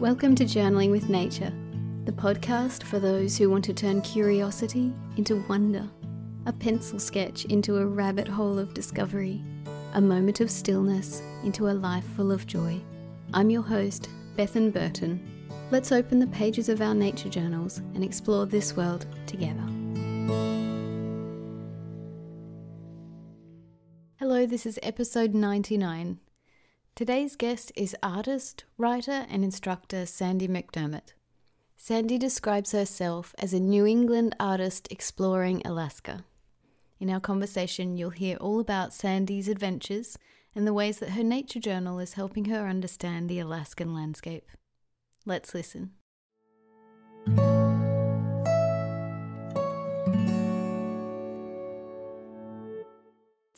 Welcome to Journaling with Nature, the podcast for those who want to turn curiosity into wonder, a pencil sketch into a rabbit hole of discovery, a moment of stillness into a life full of joy. I'm your host, Bethan Burton. Let's open the pages of our nature journals and explore this world together. Hello, this is episode 99. Today's guest is artist, writer, and instructor Sandy McDermott. Sandy describes herself as a New England artist exploring Alaska. In our conversation, you'll hear all about Sandy's adventures and the ways that her nature journal is helping her understand the Alaskan landscape. Let's listen.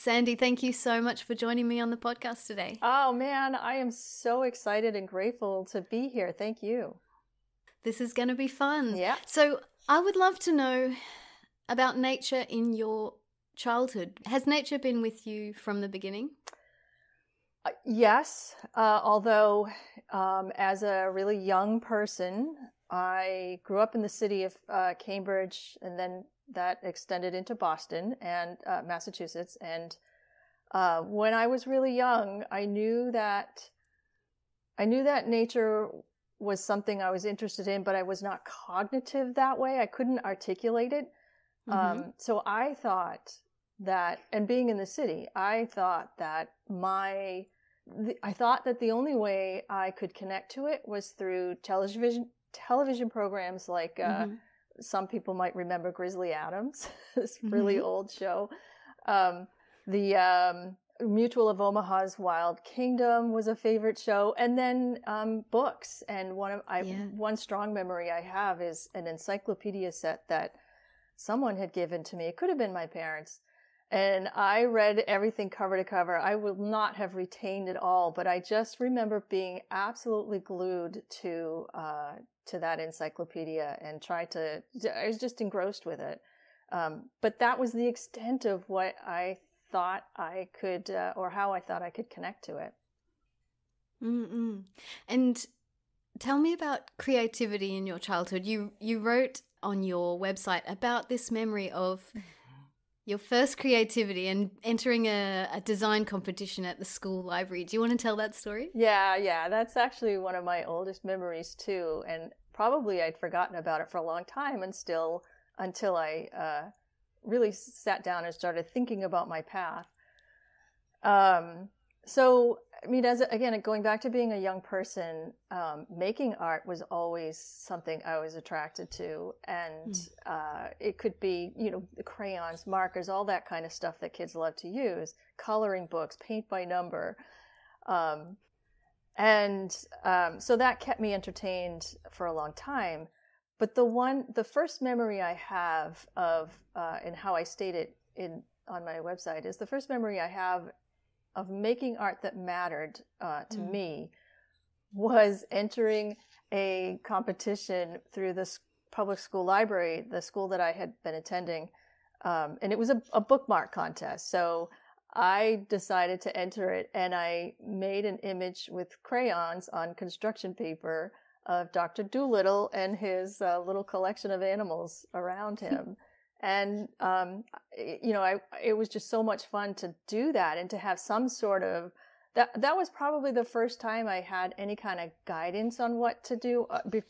Sandy, thank you so much for joining me on the podcast today. Oh man, I am so excited and grateful to be here. Thank you. This is going to be fun. Yeah. So I would love to know about nature in your childhood. Has nature been with you from the beginning? Yes. Although as a really young person, I grew up in the city of Cambridge, and then that extended into Boston and Massachusetts. And when I was really young, I knew that nature was something I was interested in, but I was not cognitive that way. I couldn't articulate it. Mm-hmm. So I thought that, and being in the city, I thought that the only way I could connect to it was through television programs like, mm-hmm. Some people might remember Grizzly Adams, this really mm-hmm. old show. The Mutual of Omaha's Wild Kingdom was a favorite show. And then books. And one strong memory I have is an encyclopedia set that someone had given to me. It could have been my parents. And I read everything cover to cover. I will not have retained it all, but I just remember being absolutely glued to that encyclopedia and I was just engrossed with it. But that was the extent of what I thought I could, or how I thought I could connect to it. Mm-mm. And tell me about creativity in your childhood. You wrote on your website about this memory of your first creativity and entering a design competition at the school library. Do you want to tell that story? Yeah. That's actually one of my oldest memories too. And probably I'd forgotten about it for a long time until I really sat down and started thinking about my path. So, I mean, again, going back to being a young person, making art was always something I was attracted to. And it could be, crayons, markers, all that kind of stuff that kids love to use, coloring books, paint by number. So that kept me entertained for a long time. But the first memory I have of, and how I state it on my website, is the first memory I have of making art that mattered to me was entering a competition through this public school library, the school that I had been attending. And it was a bookmark contest. So I decided to enter it, and I made an image with crayons on construction paper of Dr. Doolittle and his little collection of animals around him. And, it was just so much fun to do that and to have some sort of, that was probably the first time I had any kind of guidance on what to do.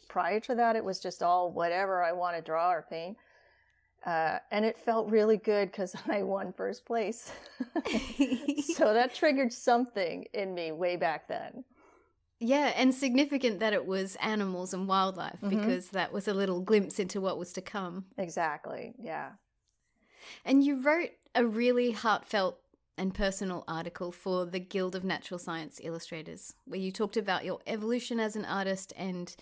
Prior to that, it was just all whatever I want to draw or paint. And it felt really good because I won first place. So that triggered something in me way back then. Yeah, and significant that it was animals and wildlife, mm-hmm. because that was a little glimpse into what was to come. Exactly, yeah. And you wrote a really heartfelt and personal article for the Guild of Natural Science Illustrators, where you talked about your evolution as an artist, and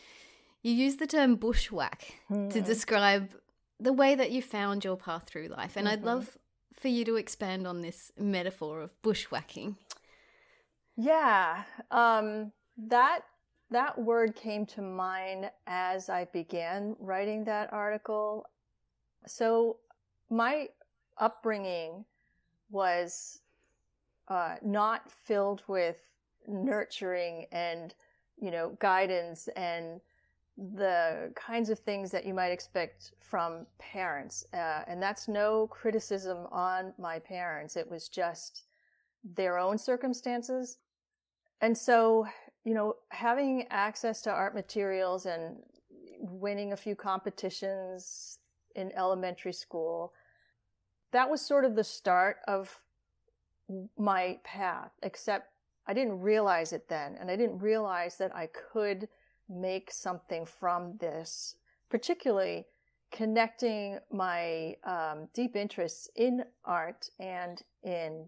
you used the term bushwhack mm-hmm. to describe the way that you found your path through life. And mm-hmm. I'd love for you to expand on this metaphor of bushwhacking. Yeah, That word came to mind as I began writing that article. So my upbringing was not filled with nurturing and you know, guidance and the kinds of things that you might expect from parents. And that's no criticism on my parents. It was just their own circumstances. And so, you know, having access to art materials and winning a few competitions in elementary school, that was sort of the start of my path, except I didn't realize it then. And I didn't realize that I could make something from this, particularly connecting my deep interests in art and in,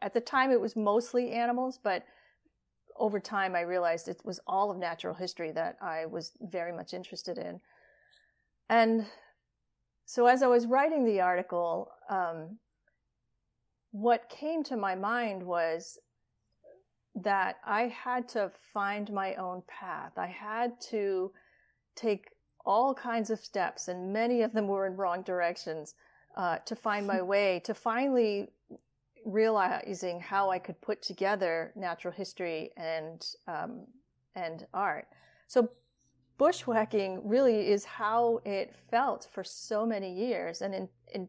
at the time it was mostly animals, but over time I realized it was all of natural history that I was very much interested in. And so as I was writing the article, what came to my mind was that I had to find my own path. I had to take all kinds of steps, and many of them were in wrong directions, to find my way to finally realizing how I could put together natural history and art. So bushwhacking really is how it felt for so many years, and in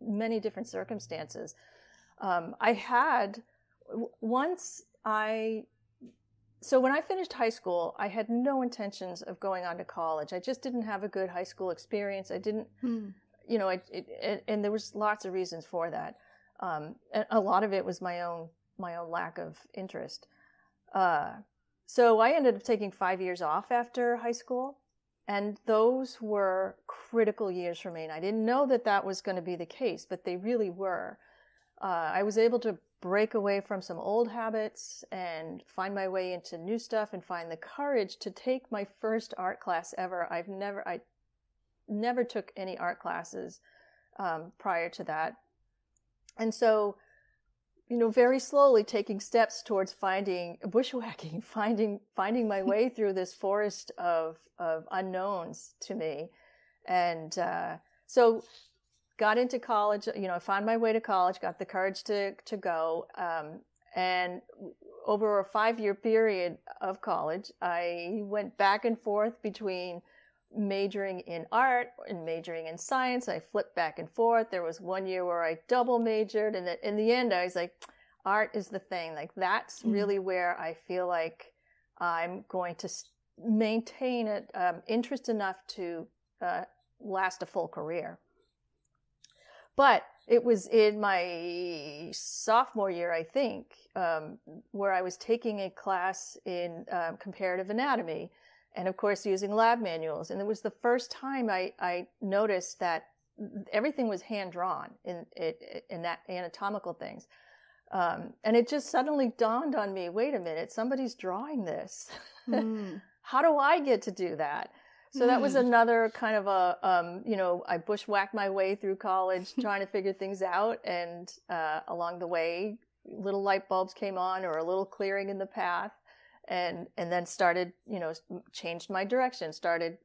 many different circumstances. So when I finished high school, I had no intentions of going on to college. I just didn't have a good high school experience. I didn't, you know, and there was lots of reasons for that. And a lot of it was my own lack of interest. So I ended up taking 5 years off after high school, and those were critical years for me. And I didn't know that that was going to be the case, but they really were. I was able to break away from some old habits and find my way into new stuff, and find the courage to take my first art class ever. I never took any art classes prior to that. And so, you know, very slowly taking steps towards finding my way through this forest of unknowns to me. And so got into college, you know, I found my way to college, got the courage to go. And over a 5-year period of college, I went back and forth between majoring in art and majoring in science. I flipped back and forth. There was 1 year where I double majored. And in the end, I was like, art is the thing. Like, that's really where I feel like I'm going to maintain an interest enough to last a full career. But it was in my sophomore year, I think, where I was taking a class in comparative anatomy, and of course using lab manuals. And it was the first time I noticed that everything was hand-drawn in that anatomical things. And it just suddenly dawned on me, wait a minute, somebody's drawing this. How do I get to do that? So that was another kind of a, you know, I bushwhacked my way through college trying to figure things out. And along the way, little light bulbs came on, or a little clearing in the path. And then started, you know, changed my direction, started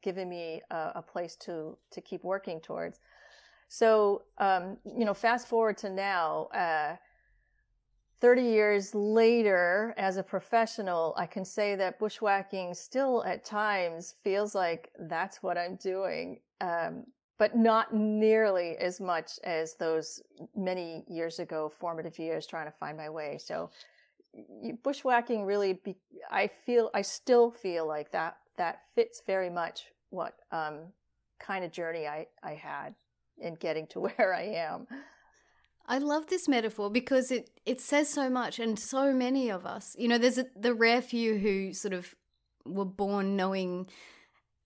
giving me a place to keep working towards. So, you know, fast forward to now, 30 years later, as a professional, I can say that bushwhacking still at times feels like that's what I'm doing, but not nearly as much as those many years ago, formative years trying to find my way. So bushwhacking really, I still feel like that fits very much what kind of journey I had in getting to where I am. I love this metaphor because it says so much, and so many of us, you know, there's the rare few who sort of were born knowing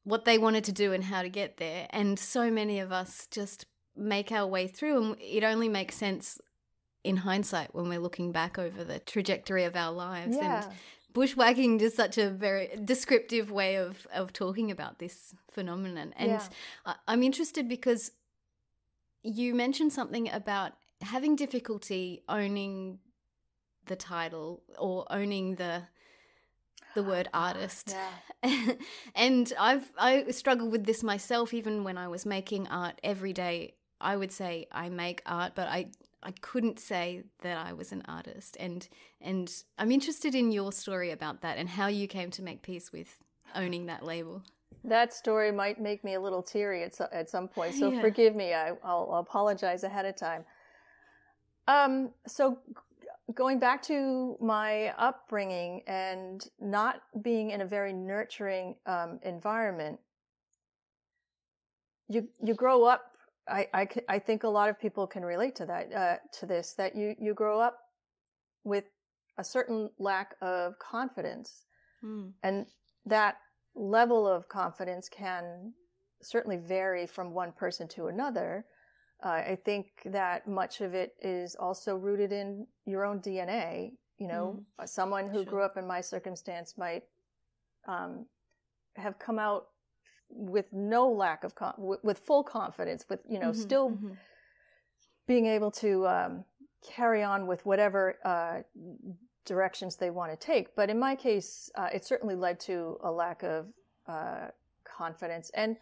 what they wanted to do and how to get there, and so many of us just make our way through, and it only makes sense in hindsight when we're looking back over the trajectory of our lives. Yeah. And bushwhacking is such a very descriptive way of talking about this phenomenon. And yeah. I'm interested because you mentioned something about having difficulty owning the title or owning the word artist. Yeah. And I struggled with this myself even when I was making art every day. I would say I make art, but I I couldn't say that I was an artist. And I'm interested in your story about that and how you came to make peace with owning that label. That story might make me a little teary at some point, so yeah. Forgive me. I'll apologize ahead of time. So going back to my upbringing and not being in a very nurturing environment, you grow up. I think a lot of people can relate to that, to this, that you grow up with a certain lack of confidence, and that level of confidence can certainly vary from one person to another. I think that much of it is also rooted in your own DNA. You know, someone who grew up in my circumstance might have come out with no lack of with full confidence, with, you know, still being able to carry on with whatever directions they want to take. But in my case, it certainly led to a lack of confidence. And,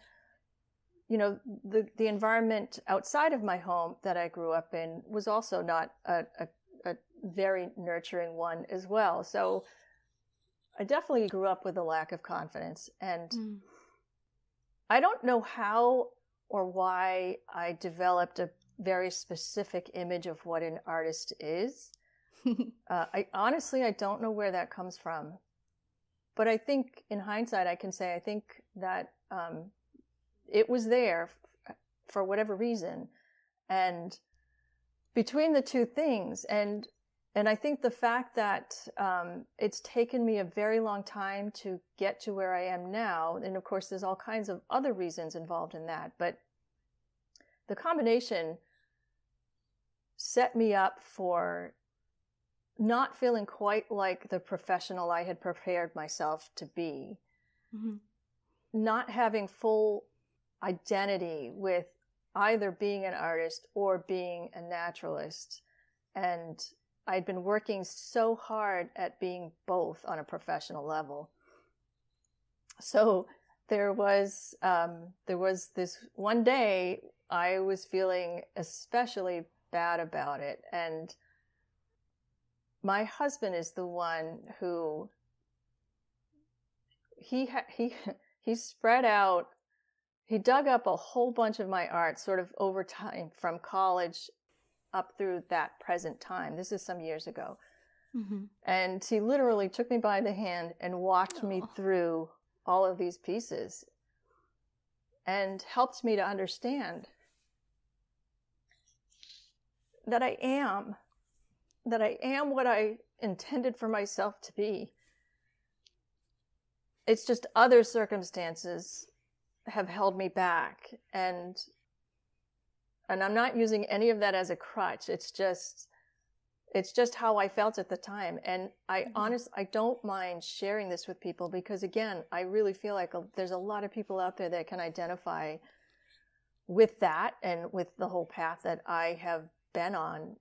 you know, the environment outside of my home that I grew up in was also not a very nurturing one as well. So I definitely grew up with a lack of confidence. And I don't know how or why I developed a very specific image of what an artist is. I honestly don't know where that comes from, but I think in hindsight I can say I think that it was there for whatever reason, and between the two things, and I think the fact that it's taken me a very long time to get to where I am now, and of course there's all kinds of other reasons involved in that, but the combination set me up for not feeling quite like the professional I had prepared myself to be, not having full identity with either being an artist or being a naturalist. And I'd been working so hard at being both on a professional level. So there was this one day I was feeling especially bad about it, and my husband is the one who, he spread out, he dug up a whole bunch of my art sort of over time from college up through that present time. This is some years ago. And he literally took me by the hand and walked me through all of these pieces and helped me to understand that I am what I intended for myself to be. It's just other circumstances have held me back, and I'm not using any of that as a crutch. It's just how I felt at the time, and I don't mind sharing this with people because, again, I really feel like there's a lot of people out there that can identify with that and with the whole path that I have been on.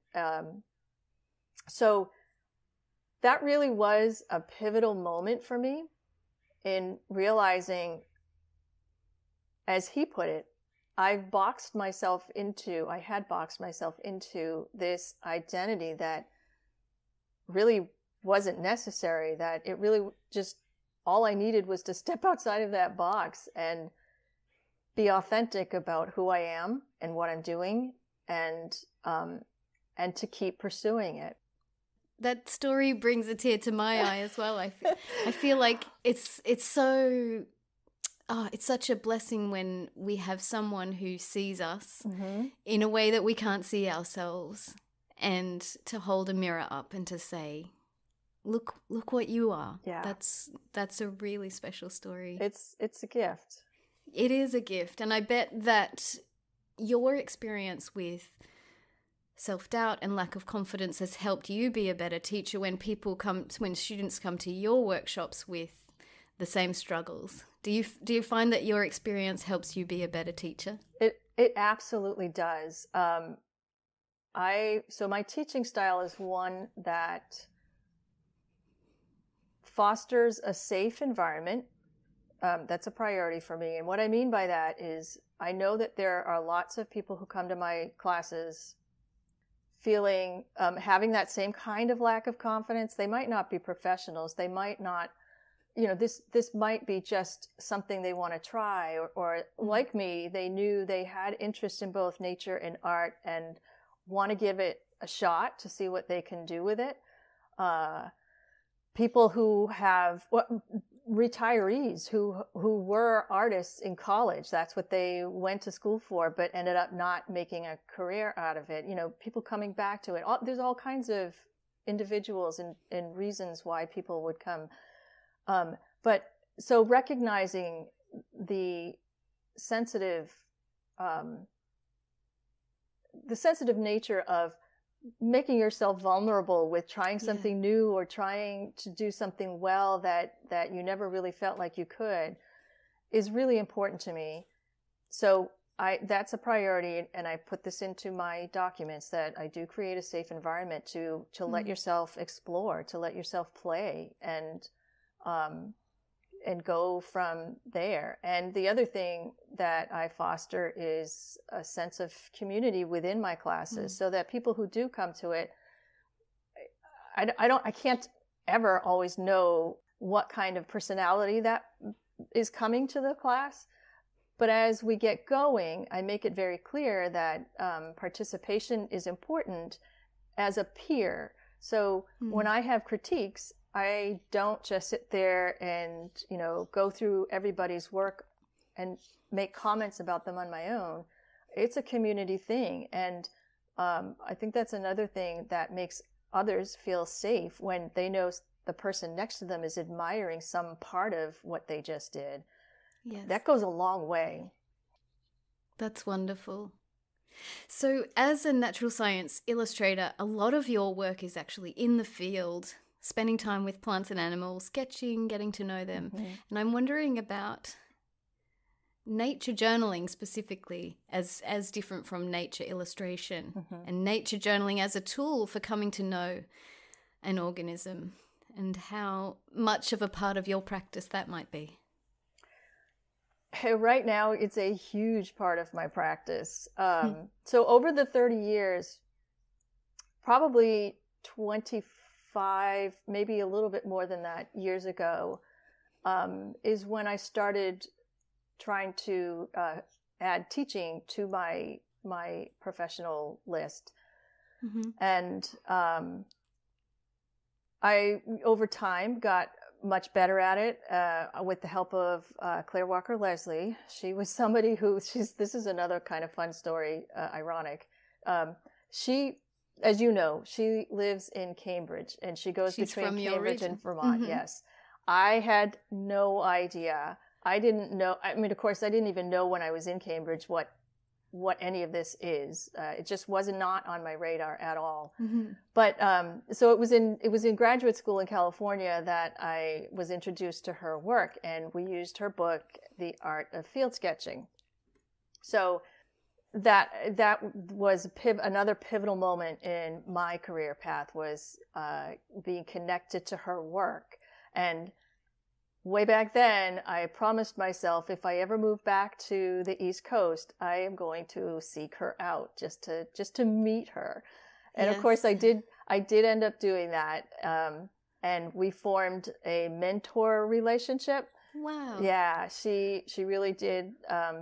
So that really was a pivotal moment for me in realizing, as he put it, I had boxed myself into this identity that really wasn't necessary, that it really just, all I needed was to step outside of that box and be authentic about who I am and what I'm doing, and to keep pursuing it. That story brings a tear to my eye as well. I feel like it's such a blessing when we have someone who sees us in a way that we can't see ourselves, and to hold a mirror up and to say, look what you are. Yeah. That's a really special story. It's a gift. It is a gift. And I bet that your experience with self-doubt and lack of confidence has helped you be a better teacher when students come to your workshops with the same struggles. Do you find that your experience helps you be a better teacher? It absolutely does. So my teaching style is one that fosters a safe environment. That's a priority for me. And what I mean by that is I know that there are lots of people who come to my classes feeling, having that same kind of lack of confidence. They might not be professionals. They might not, you know, this might be just something they want to try, or like me, they knew they had interest in both nature and art and want to give it a shot to see what they can do with it. People who have, retirees who were artists in college, that's what they went to school for, but ended up not making a career out of it. You know, people coming back to it. There's all kinds of individuals and reasons why people would come. But so recognizing the sensitive nature of making yourself vulnerable with trying something new or trying to do something well that you never really felt like you could is really important to me. So that's a priority, and I put this into my documents, that I do create a safe environment to let yourself explore, to let yourself play, and go from there. And the other thing that I foster is a sense of community within my classes, so that people who do come to it, I can't ever always know what kind of personality that is coming to the class. But as we get going, I make it very clear that participation is important as a peer. So when I have critiques, I don't just sit there and, you know, go through everybody's work and make comments about them on my own. It's a community thing. And I think that's another thing that makes others feel safe, when they know the person next to them is admiring some part of what they just did. Yes. That goes a long way. That's wonderful. So as a natural science illustrator, a lot of your work is actually in the field, spending time with plants and animals, sketching, getting to know them. And I'm wondering about nature journaling specifically as different from nature illustration, and nature journaling as a tool for coming to know an organism, and how much of a part of your practice that might be. Right now, it's a huge part of my practice. So over the 30 years, probably 25, maybe a little bit more than that, years ago, is when I started trying to add teaching to my professional list. And I, over time, got much better at it with the help of Claire Walker-Leslie. She was somebody who, this is another kind of fun story, ironic. She, as you know, she lives in Cambridge, and she goes between Cambridge and Vermont. Yes. I had no idea. I didn't know. I mean, of course, I didn't even know when I was in Cambridge what any of this is. It just was not on my radar at all. But so it was in graduate school in California that I was introduced to her work, and we used her book, The Art of Field Sketching. So that was another pivotal moment in my career path, was being connected to her work. And way back then, I promised myself, if I ever move back to the East Coast, I am going to seek her out, just to meet her. And of course, I did end up doing that, and we formed a mentor relationship. Wow. Yeah, she really did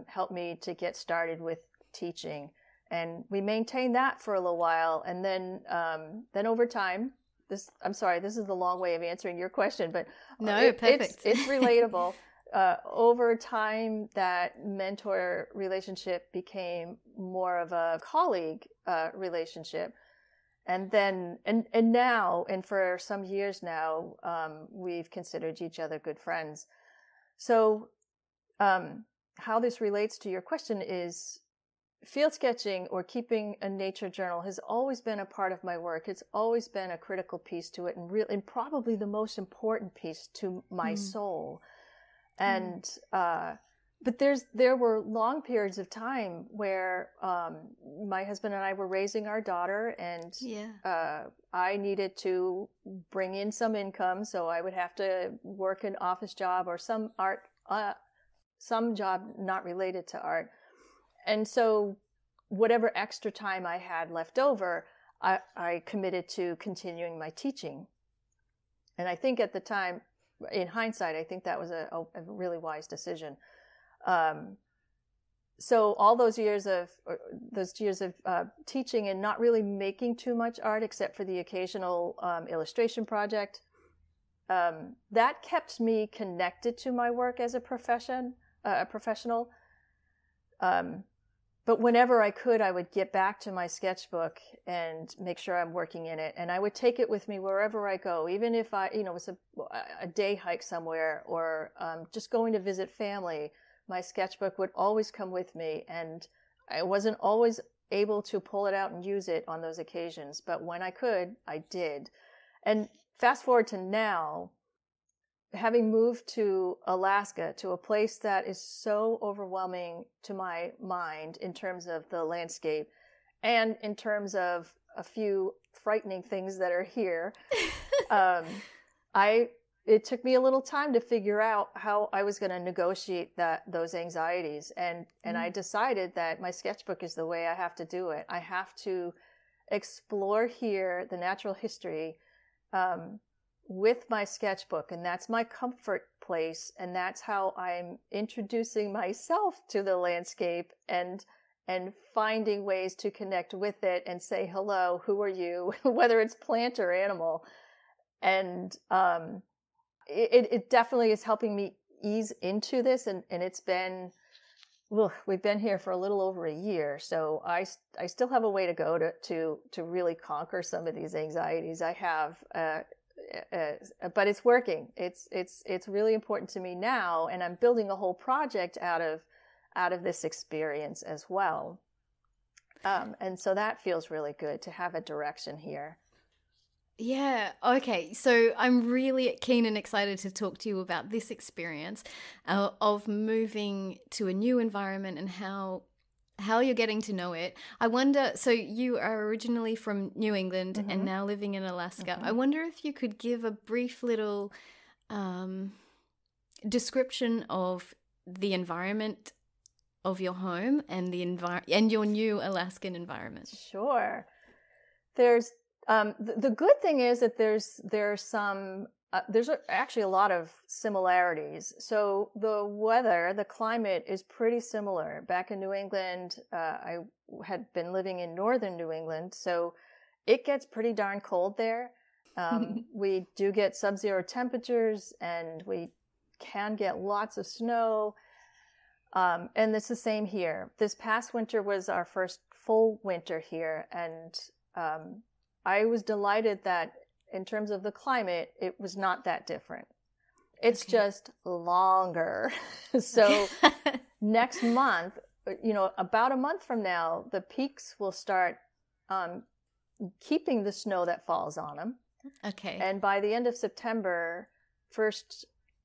help me to get started with teaching, and we maintained that for a little while, and then over time, this is the long way of answering your question, but no, perfect. It's relatable. Over time, that mentor relationship became more of a colleague relationship, and now, and for some years now, we've considered each other good friends. So how this relates to your question is, field sketching, or keeping a nature journal, has always been a part of my work. It's always been a critical piece to it, and probably the most important piece to my soul. And but there were long periods of time where my husband and I were raising our daughter, and I needed to bring in some income, so I would have to work an office job or some job not related to art. And so whatever extra time I had left over, I committed to continuing my teaching. And I think at the time, in hindsight, I think that was a really wise decision. So all those years of teaching and not really making too much art except for the occasional illustration project, that kept me connected to my work as a professional. But whenever I could, I would get back to my sketchbook and make sure I'm working in it. And I would take it with me wherever I go, even if I, you know, it's a day hike somewhere or just going to visit family. My sketchbook would always come with me, and I wasn't always able to pull it out and use it on those occasions. But when I could, I did. And fast forward to now, having moved to Alaska, to a place that is so overwhelming to my mind in terms of the landscape and in terms of a few frightening things that are here, it took me a little time to figure out how I was going to negotiate those anxieties. And I decided that my sketchbook is the way I have to do it. I have to explore here the natural history with my sketchbook, and that's my comfort place, and that's how I'm introducing myself to the landscape and finding ways to connect with it and say, hello, who are you? Whether it's plant or animal. And it definitely is helping me ease into this, and it's been, well, we've been here for a little over a year, so I still have a way to go to really conquer some of these anxieties I have, but it's working. It's really important to me now, and I'm building a whole project out of this experience as well. And so that feels really good to have a direction here. Yeah. Okay. So I'm really keen and excited to talk to you about this experience of moving to a new environment and how you're getting to know it. I wonder, so you are originally from New England and now living in Alaska. I wonder if you could give a brief little description of the environment of your home and your new Alaskan environment. Sure. There's the good thing is that there's actually a lot of similarities. So the weather, the climate is pretty similar. Back in New England, I had been living in northern New England, so it gets pretty darn cold there. We do get sub-zero temperatures, and we can get lots of snow. And it's the same here. This past winter was our first full winter here, and I was delighted that in terms of the climate, it was not that different. It's just longer. So next month, you know, about a month from now, the peaks will start keeping the snow that falls on them. Okay. And by the end of September,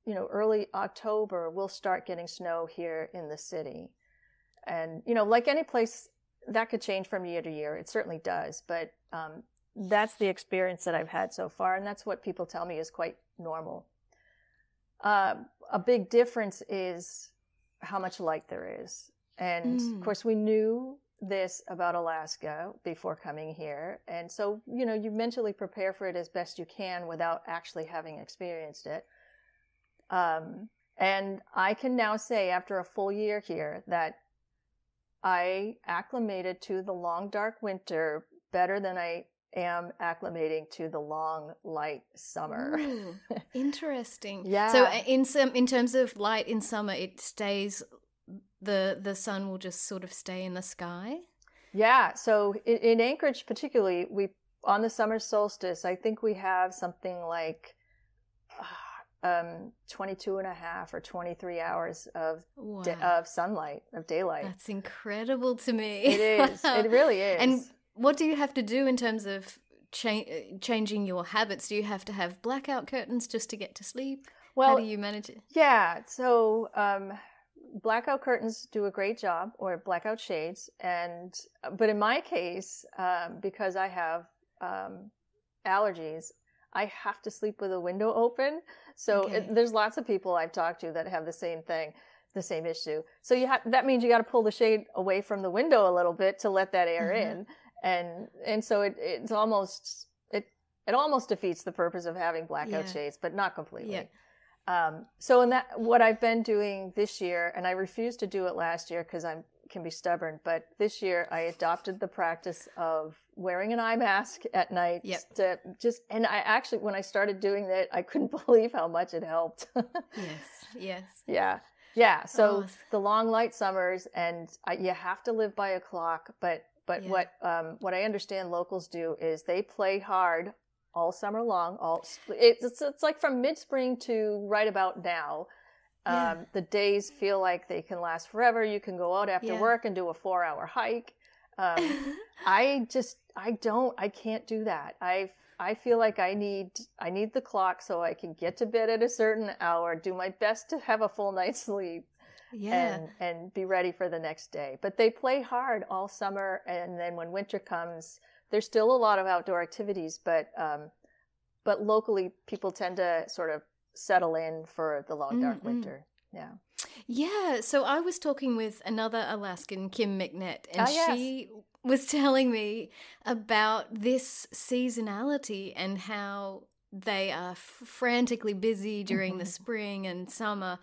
early October, we'll start getting snow here in the city. And, you know, like any place, that could change from year to year. It certainly does. But that's the experience that I've had so far, and that's what people tell me is quite normal. A big difference is how much light there is. And of course, we knew this about Alaska before coming here. And so, you know, you mentally prepare for it as best you can without actually having experienced it. And I can now say after a full year here that I acclimated to the long, dark winter better than I am acclimating to the long, light summer. Ooh, interesting. Yeah. So in terms of light in summer, it stays, the sun will just sort of stay in the sky? Yeah. So in Anchorage particularly, on the summer solstice, I think we have something like 22 and a half or 23 hours of sunlight, of daylight. That's incredible to me. It is. It really is. And what do you have to do in terms of changing your habits? Do you have to have blackout curtains just to get to sleep? Well, how do you manage it? Yeah. So blackout curtains do a great job, or blackout shades. But in my case, because I have allergies, I have to sleep with a window open. So there's lots of people I've talked to that have the same thing, the same issue. So that means you got to pull the shade away from the window a little bit to let that air in. And so it's almost, it almost defeats the purpose of having blackout shades, but not completely. Yeah. So in that, what I've been doing this year, and I refused to do it last year because I can be stubborn, but this year I adopted the practice of wearing an eye mask at night. Yep. To just, and I actually, when I started doing that, I couldn't believe how much it helped. Yes. Yeah. Yeah. So the long light summers, and you have to live by a clock, but what I understand locals do is they play hard all summer long. It's like from mid-spring to right about now. The days feel like they can last forever. You can go out after work and do a 4-hour hike. I can't do that. I feel like I need the clock so I can get to bed at a certain hour, do my best to have a full night's sleep, and be ready for the next day. But they play hard all summer, and then when winter comes, there's still a lot of outdoor activities, but locally people tend to sort of settle in for the long dark winter. Yeah. Yeah. So I was talking with another Alaskan, Kim McNett, and she was telling me about this seasonality and how they are frantically busy during the spring and summer,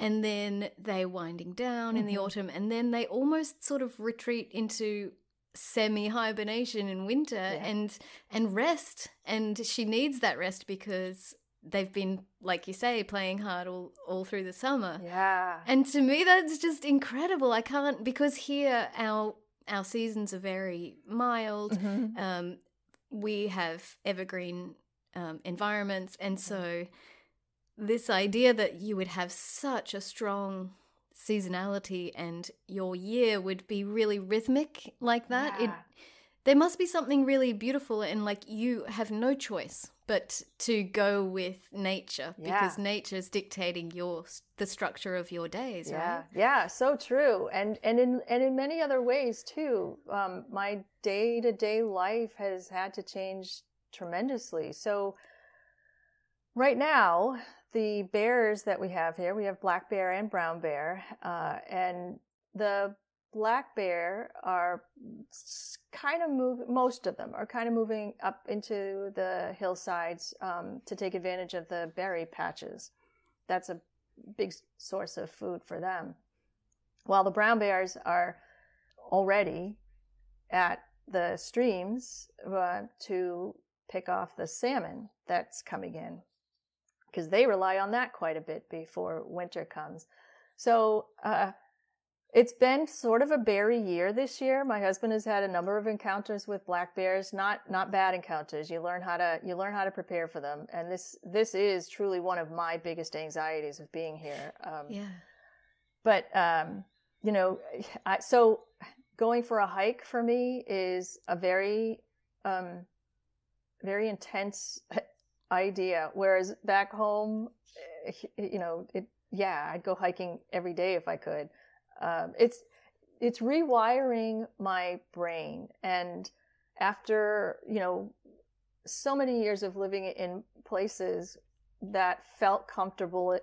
and then they're winding down in the autumn, and then they almost sort of retreat into semi-hibernation in winter and rest, and she needs that rest because they've been, like you say, playing hard all through the summer. Yeah. And to me that's just incredible. I can't, because here our seasons are very mild. We have evergreen environments, and so this idea that you would have such a strong seasonality and your year would be really rhythmic like that, there must be something really beautiful, and like you have no choice but to go with nature because nature is dictating the structure of your days. Right, so true. And in many other ways too. My day-to-day life has had to change tremendously. So right now, the bears that we have here, we have black bear and brown bear, and the black bear are kind of moving up into the hillsides to take advantage of the berry patches. That's a big source of food for them. While the brown bears are already at the streams to pick off the salmon that's coming in, because they rely on that quite a bit before winter comes. So it's been sort of a berry year this year. My husband has had a number of encounters with black bears, not bad encounters. You learn how to prepare for them. And this is truly one of my biggest anxieties of being here. So going for a hike for me is a very, very intense idea, whereas back home, I'd go hiking every day if I could. It's rewiring my brain, and after so many years of living in places that felt comfortable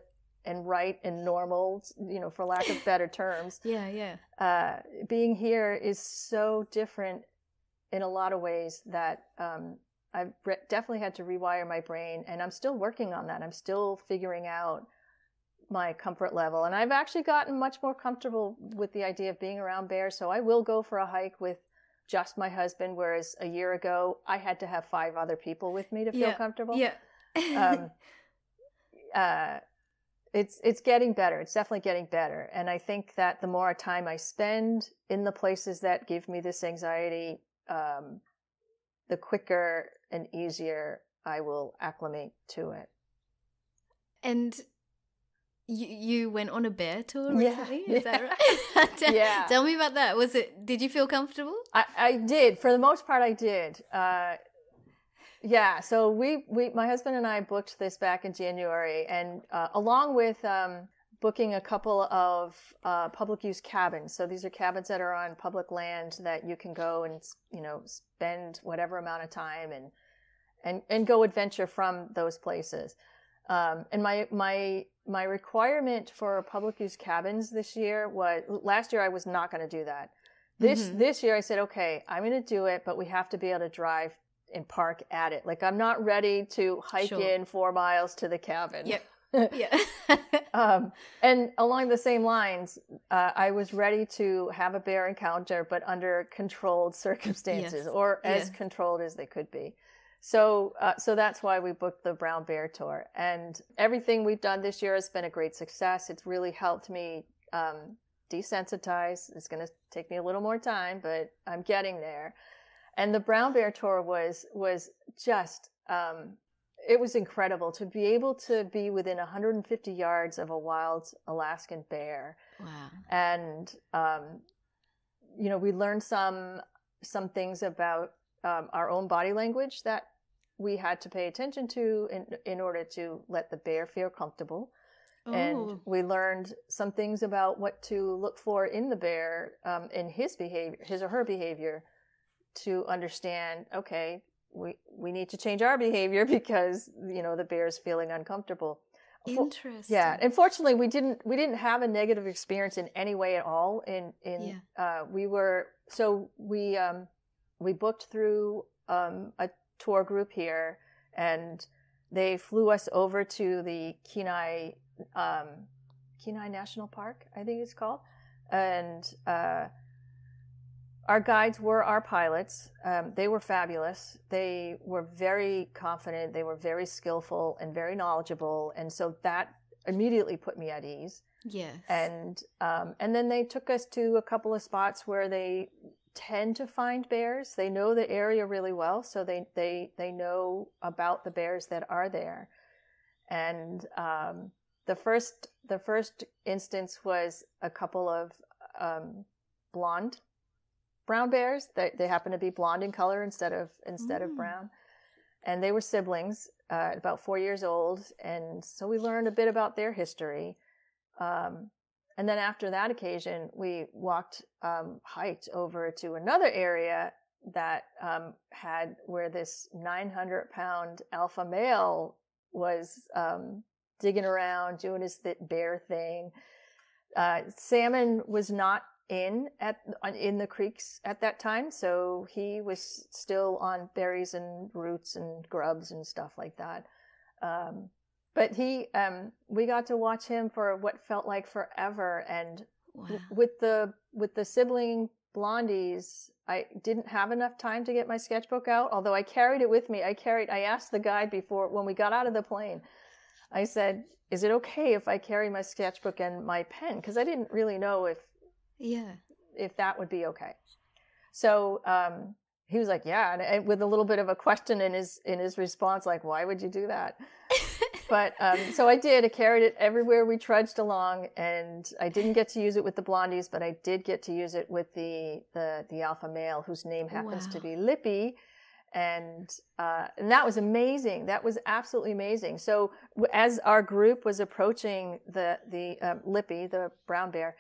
and right and normal, for lack of better terms, being here is so different in a lot of ways that I've definitely had to rewire my brain, and I'm still working on that. I'm still figuring out my comfort level, and I've actually gotten much more comfortable with the idea of being around bears. So I will go for a hike with just my husband, whereas a year ago I had to have 5 other people with me to feel comfortable. Yeah. It's getting better. It's definitely getting better, and I think that the more time I spend in the places that give me this anxiety, the quicker and easier I will acclimate to it. And you went on a bear tour recently, is that right? Tell me about that. Did you feel comfortable? I did. For the most part, I did. So my husband and I booked this back in January, and along with booking a couple of public use cabins. So these are cabins that are on public land that you can go and, spend whatever amount of time and go adventure from those places. And my requirement for public use cabins last year I was not going to do that. This year I said, okay, I'm going to do it, but we have to be able to drive and park at it. Like, I'm not ready to hike in 4 miles to the cabin. Yep. Yeah. And along the same lines, I was ready to have a bear encounter, but under controlled circumstances, or as controlled as they could be. So, so that's why we booked the Brown Bear Tour, and everything we've done this year has been a great success. It's really helped me, desensitize. It's going to take me a little more time, but I'm getting there. And the Brown Bear Tour was just, it was incredible to be able to be within 150 yards of a wild Alaskan bear. Wow. And, you know, we learned some things about, our own body language that we had to pay attention to in order to let the bear feel comfortable. Oh. And we learned some things about what to look for in the bear, in his behavior, his or her behavior, to understand, okay, we need to change our behavior because, you know, the bear's feeling uncomfortable. Interesting. Yeah. And fortunately, we didn't have a negative experience in any way at all. We booked through a tour group here, and they flew us over to the Kenai National Park, I think it's called. And our guides were our pilots. They were fabulous. They were very confident. They were very skillful and very knowledgeable. And so that immediately put me at ease. Yes. And then they took us to a couple of spots where they tend to find bears. They know the area really well, so they know about the bears that are there. And the first instance was a couple of blonde brown bears. They happen to be blonde in color instead of brown, and they were siblings, about 4 years old. And so we learned a bit about their history. And then after that occasion, we hiked over to another area that had where this 900-pound alpha male was digging around, doing his bear thing. Salmon was not in the creeks at that time, so he was still on berries and roots and grubs and stuff like that. But we got to watch him for what felt like forever. And with the sibling blondies, I didn't have enough time to get my sketchbook out, although I carried it with me. I asked the guide when we got out of the plane, I said, is it okay if I carry my sketchbook and my pen? Because I didn't really know if that would be okay. So, he was like, yeah. And with a little bit of a question in his response, like, why would you do that? But so I did. I carried it everywhere we trudged along, and I didn't get to use it with the blondies, but I did get to use it with the alpha male, whose name happens to be Lippy, and that was amazing. That was absolutely amazing. So as our group was approaching the Lippy, the brown bear,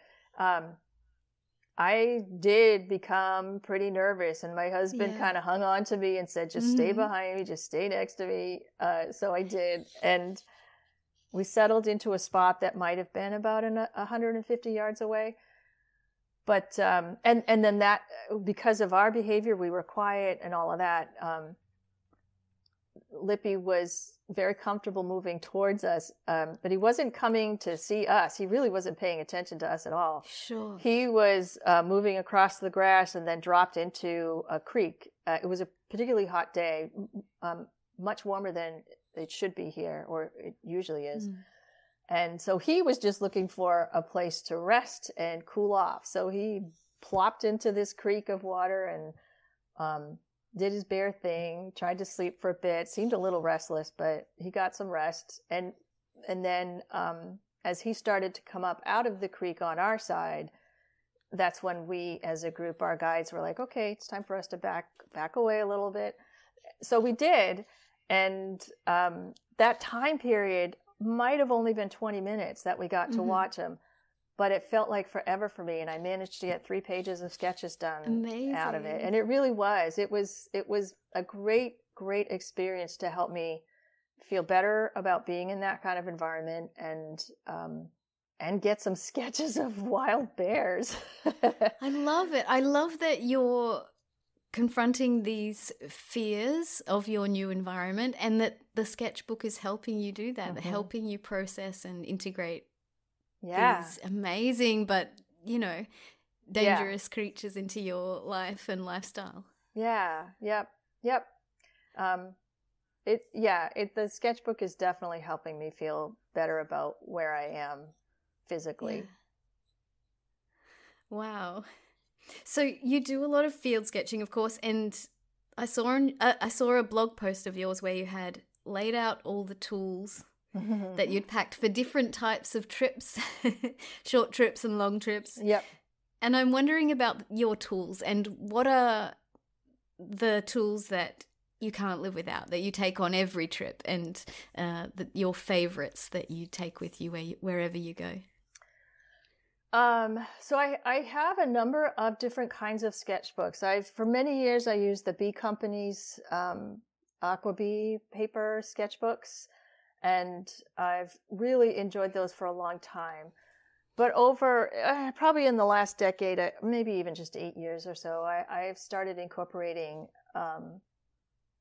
I did become pretty nervous, and my husband kind of hung on to me and said, just stay behind me, just stay next to me. So I did. And we settled into a spot that might have been about 150 yards away. But, and then that, because of our behavior, we were quiet and all of that. Lippy was very comfortable moving towards us, but he wasn't coming to see us. He really wasn't paying attention to us at all. Sure. He was moving across the grass and then dropped into a creek. It was a particularly hot day, much warmer than it should be here, or it usually is. Mm. And so he was just looking for a place to rest and cool off. So he plopped into this creek of water and did his bear thing, tried to sleep for a bit, seemed a little restless, but he got some rest. And then as he started to come up out of the creek on our side, that's when we, as a group, our guides were like, okay, it's time for us to back away a little bit. So we did. And that time period might have only been 20 minutes that we got to watch him, but it felt like forever for me, and I managed to get 3 pages of sketches done out of it. And it really was. It was a great, great experience to help me feel better about being in that kind of environment, and get some sketches of wild bears. I love it. I love that you're confronting these fears of your new environment and that the sketchbook is helping you do that, mm-hmm. helping you process and integrate these amazing but, you know, dangerous creatures into your life and lifestyle. Yeah, yep, yep. The sketchbook is definitely helping me feel better about where I am physically. Yeah. Wow. So you do a lot of field sketching, of course, and I saw a blog post of yours where you had laid out all the tools that you'd packed for different types of trips, short trips and long trips. Yep. And I'm wondering about your tools and what are the tools that you can't live without, that you take on every trip, and your favorites that you take with you wherever you go. So I have a number of different kinds of sketchbooks. For many years, I used the B Company's Aquabee paper sketchbooks, and I've really enjoyed those for a long time. But over probably in the last decade, maybe even just 8 years or so, I've started incorporating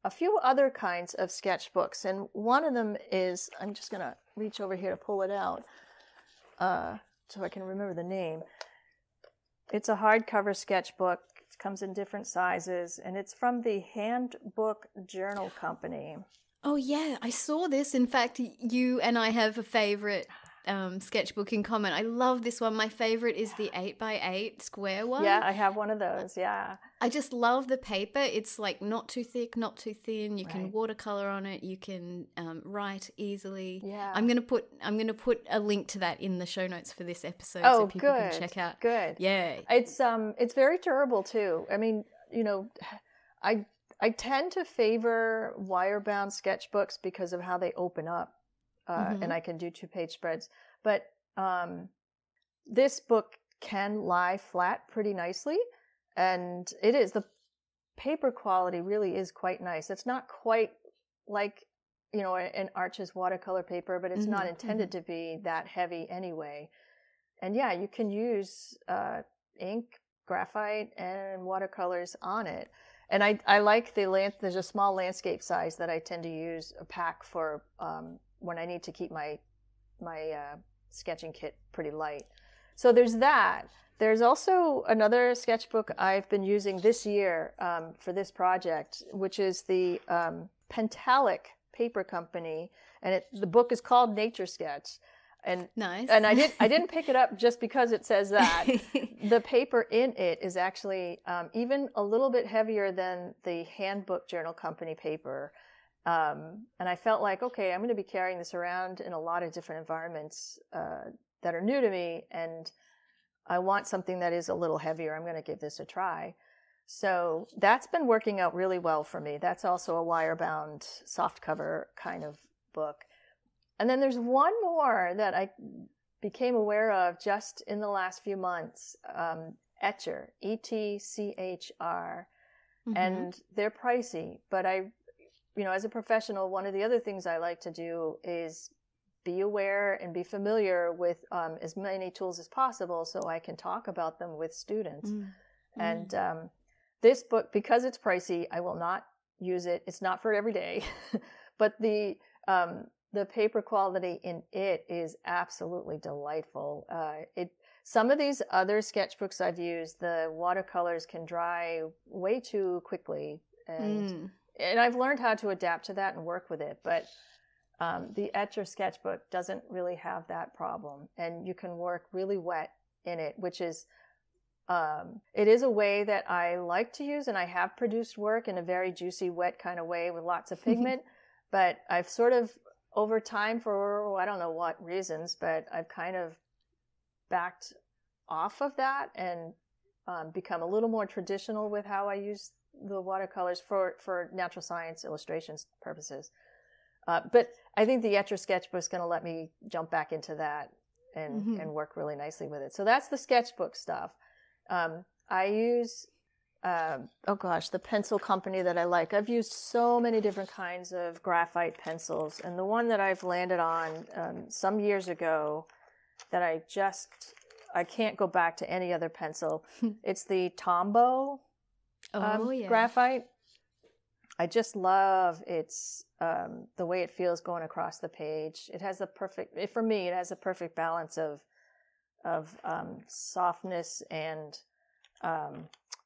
a few other kinds of sketchbooks. And one of them is, I'm just going to reach over here to pull it out. So I can remember the name. It's a hardcover sketchbook. It comes in different sizes, and it's from the Hand Book Journal Company. Oh yeah, I saw this. In fact, you and I have a favorite sketchbook in common. I love this one. My favorite is the 8x8 square one. Yeah, I have one of those. Yeah. I just love the paper. It's like not too thick, not too thin. You can watercolor on it. You can write easily. Yeah. I'm gonna put a link to that in the show notes for this episode, so people can check out. Good. Yeah. It's very durable too. I mean, you know, I tend to favor wire-bound sketchbooks because of how they open up, and I can do two-page spreads. But this book can lie flat pretty nicely. And it is, the paper quality really is quite nice. It's not quite like, you know, an Arches watercolor paper, but it's not intended to be that heavy anyway. And yeah, you can use ink, graphite, and watercolors on it. And I like there's a small landscape size that I tend to use a pack for when I need to keep my sketching kit pretty light. So there's that. There's also another sketchbook I've been using this year for this project, which is the Pentalic Paper Company, and the book is called Nature Sketch. And nice. And I didn't pick it up just because it says that. The paper in it is actually even a little bit heavier than the Hand Book Journal Company paper, and I felt like, okay, I'm going to be carrying this around in a lot of different environments that are new to me, and I want something that is a little heavier. I'm going to give this a try. So that's been working out really well for me. That's also a wire-bound softcover kind of book. And then there's one more that I became aware of just in the last few months, Etcher, E-T-C-H-R. And they're pricey. But you know, as a professional, one of the other things I like to do is be aware and be familiar with as many tools as possible so I can talk about them with students. And this book, because it's pricey, I will not use it. It's not for every day. But the paper quality in it is absolutely delightful. Some of these other sketchbooks I've used, the watercolors can dry way too quickly. And I've learned how to adapt to that and work with it. But the Etcher sketchbook doesn't really have that problem, and you can work really wet in it, which is, it is a way that I like to use, and I have produced work in a very juicy, wet kind of way with lots of pigment, but I've sort of over time, for I don't know what reasons, but I've kind of backed off of that and become a little more traditional with how I use the watercolors for natural science illustrations purposes. But I think the Etcher sketchbook is going to let me jump back into that and work really nicely with it. So that's the sketchbook stuff. I use, the pencil company that I like. I've used so many different kinds of graphite pencils. And the one that I've landed on some years ago that I can't go back to any other pencil. It's the Tombow graphite. I just love its the way it feels going across the page. It has the perfect, for me, it has a perfect balance of softness and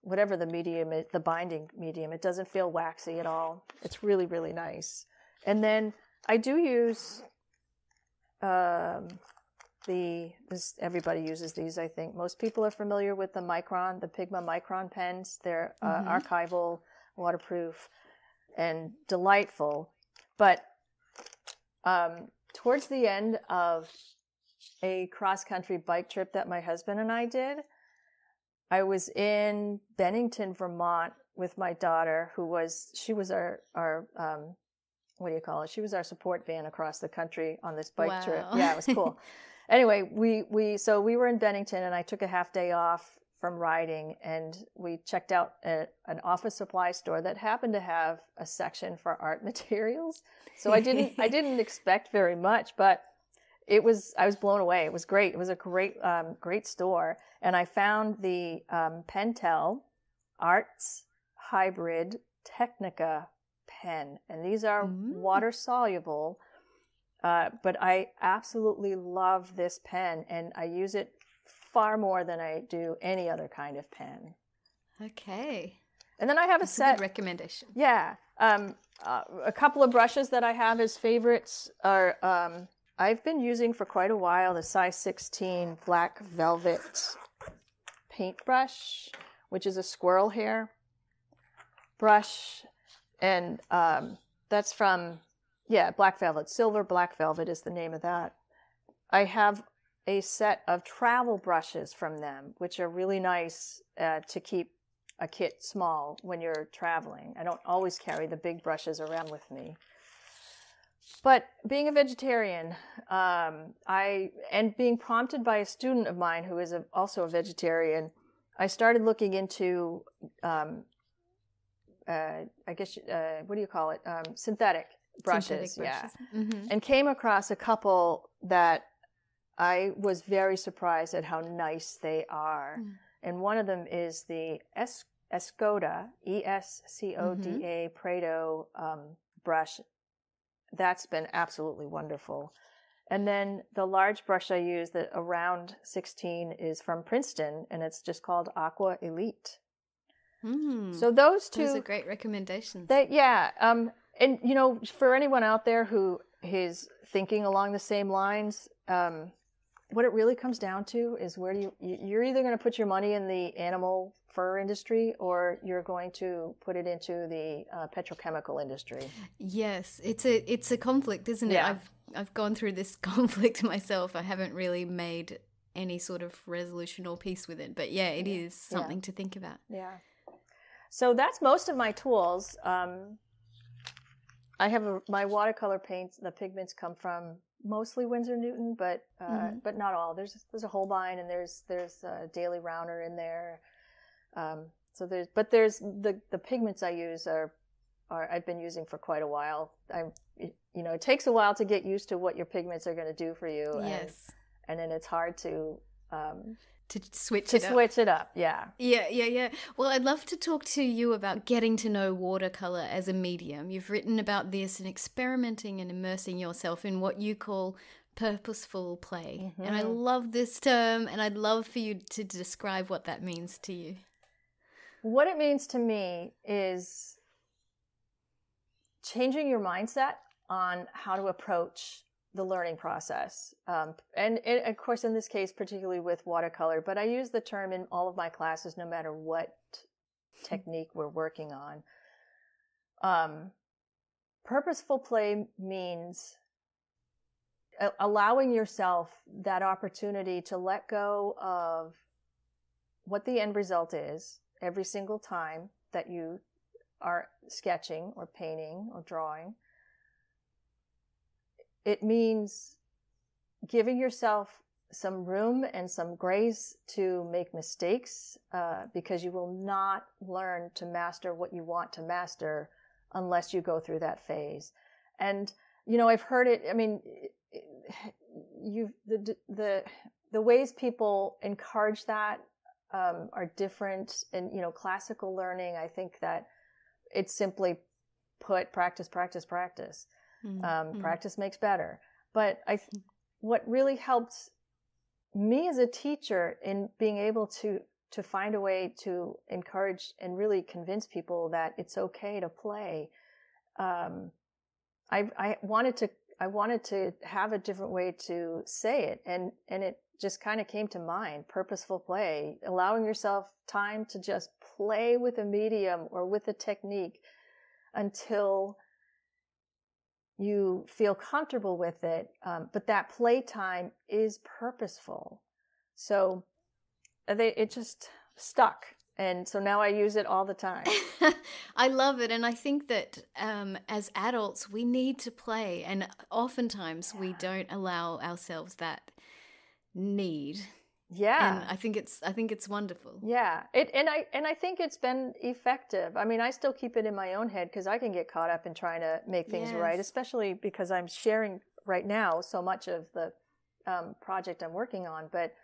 whatever the medium is, the binding medium. It doesn't feel waxy at all. It's really, really nice. And then I do use everybody uses these, I think. Most people are familiar with the Micron, the Pigma Micron pens. They're archival, waterproof, and delightful. But towards the end of a cross-country bike trip that my husband and I did, I was in Bennington, Vermont with my daughter, who was, she was our support van across the country on this bike trip. Yeah, it was cool. Anyway, we were in Bennington, and I took a half day off from riding, and we checked out at an office supply store that happened to have a section for art materials. So I didn't expect very much, but I was blown away. It was great. It was a great, great store. And I found the Pentel Arts Hybrid Technica pen. And these are water soluble, but I absolutely love this pen, and I use it far more than I do any other kind of pen. Okay. And then I have a good recommendation. Yeah. A couple of brushes that I have as favorites are, I've been using for quite a while the size 16 Black Velvet paintbrush, which is a squirrel hair brush. And that's from, Black Velvet. Silver Black Velvet is the name of that. I have a set of travel brushes from them, which are really nice to keep a kit small when you're traveling. I don't always carry the big brushes around with me. But being a vegetarian, and being prompted by a student of mine who is also a vegetarian, I started looking into, synthetic brushes. And came across a couple that I was very surprised at how nice they are. And one of them is the Escoda, E-S-C-O-D-A Prado brush. That's been absolutely wonderful. And then the large brush I use, that around 16, is from Princeton, and it's just called Aqua Elite. So those two, those are great recommendations. And you know, for anyone out there who is thinking along the same lines, what it really comes down to is where you're either going to put your money in the animal fur industry, or you're going to put it into the petrochemical industry. Yes, it's a conflict, isn't it? Yeah. I've gone through this conflict myself. I haven't really made any sort of resolution or peace with it, but it is something to think about. Yeah. So that's most of my tools. I have my watercolor paints. The pigments come from mostly Winsor & Newton, but not all. There's a Holbein, and there's a Daily Rounder in there. There's the pigments I use are I've been using for quite a while. It takes a while to get used to what your pigments are going to do for you. Yes. And then it's hard to switch it up. Yeah. Well, I'd love to talk to you about getting to know watercolor as a medium. You've written about this and experimenting and immersing yourself in what you call purposeful play. And I love this term, and I'd love for you to describe what that means to you. What it means to me is changing your mindset on how to approach the learning process. And of course, in this case, particularly with watercolor, but I use the term in all of my classes, no matter what technique we're working on. Purposeful play means allowing yourself that opportunity to let go of what the end result is every single time that you are sketching or painting or drawing. It means giving yourself some room and some grace to make mistakes, because you will not learn to master what you want to master unless you go through that phase. And, I've heard it, the ways people encourage that are different. And, you know, classical learning, I think that it's simply put practice, practice, practice. Mm-hmm. Practice makes better. But what really helped me as a teacher in being able to find a way to encourage and really convince people that it's okay to play. I wanted to have a different way to say it, and it just kind of came to mind: purposeful play, allowing yourself time to just play with a medium or with a technique until you feel comfortable with it. But that play time is purposeful. So it just stuck. And so now I use it all the time. I love it. And I think that as adults, we need to play. And oftentimes we don't allow ourselves that need. Yeah. And I think it's wonderful. Yeah. And I think it's been effective. I mean, I still keep it in my own head because I can get caught up in trying to make things right, especially because I'm sharing right now so much of the project I'm working on. But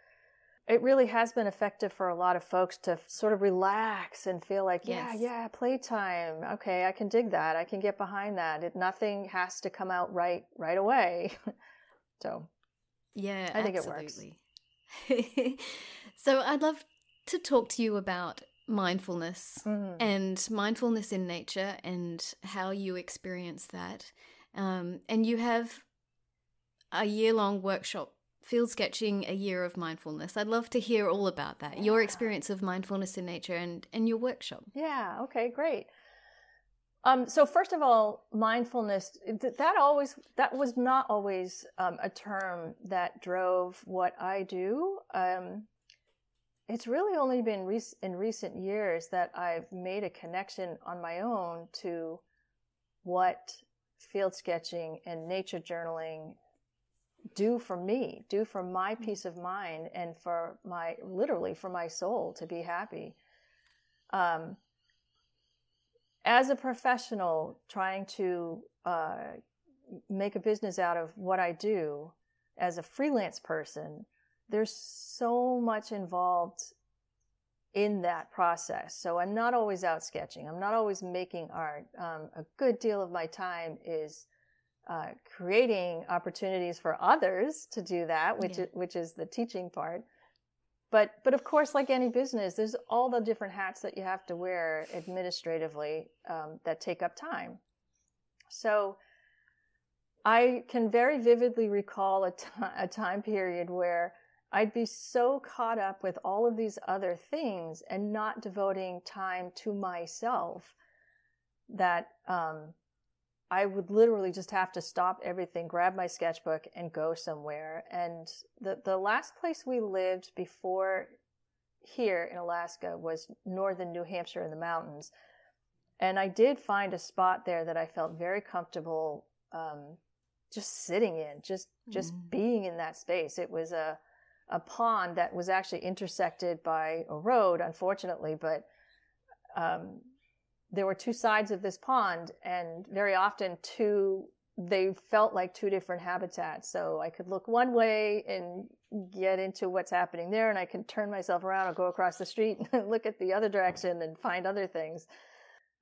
it really has been effective for a lot of folks to sort of relax and feel like, yeah, playtime. Okay, I can dig that. I can get behind that. Nothing has to come out right away. So, yeah, I think it works. So I'd love to talk to you about mindfulness and mindfulness in nature and how you experience that. And you have a year-long workshop, Field Sketching: A Year of Mindfulness. I'd love to hear all about that, your experience of mindfulness in nature and your workshop. Yeah, okay, great. So first of all, mindfulness, that was not always a term that drove what I do. It's really only been in recent years that I've made a connection on my own to what field sketching and nature journaling do for my peace of mind and for my soul to be happy. As a professional trying to make a business out of what I do as a freelance person, there's so much involved in that process. So I'm not always out sketching. I'm not always making art. A good deal of my time is creating opportunities for others to do that, which is the teaching part. But of course, like any business, there's all the different hats that you have to wear administratively that take up time. So I can very vividly recall a time period where I'd be so caught up with all of these other things and not devoting time to myself that I would literally just have to stop everything, grab my sketchbook, and go somewhere. And the last place we lived before here in Alaska was northern New Hampshire in the mountains. And I did find a spot there that I felt very comfortable just sitting in, just being in that space. It was a pond that was actually intersected by a road, unfortunately, but there were two sides of this pond, and very often they felt like two different habitats. So I could look one way and get into what's happening there, and I can turn myself around or go across the street and look at the other direction and find other things.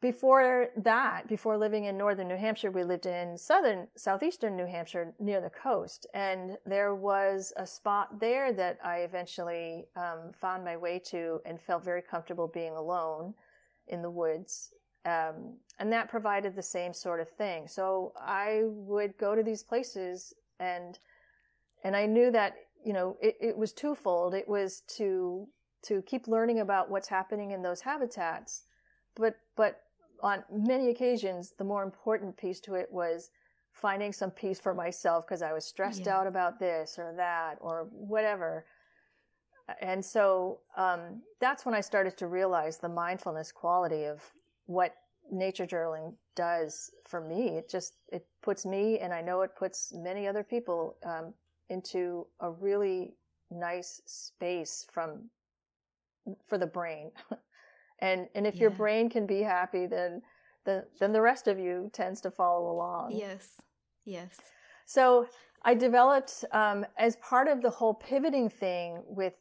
Before living in northern New Hampshire, we lived in southeastern New Hampshire near the coast. And there was a spot there that I eventually found my way to and felt very comfortable being alone in the woods. And that provided the same sort of thing. So I would go to these places, and I knew that, you know, it was twofold. It was to keep learning about what's happening in those habitats, but on many occasions, the more important piece to it was finding some peace for myself because I was stressed out about this or that or whatever. And so that's when I started to realize the mindfulness quality of what nature journaling does for me. It puts me, and I know it puts many other people into a really nice space for the brain. And if your brain can be happy, then the rest of you tends to follow along. Yes. So I developed, as part of the whole pivoting thing with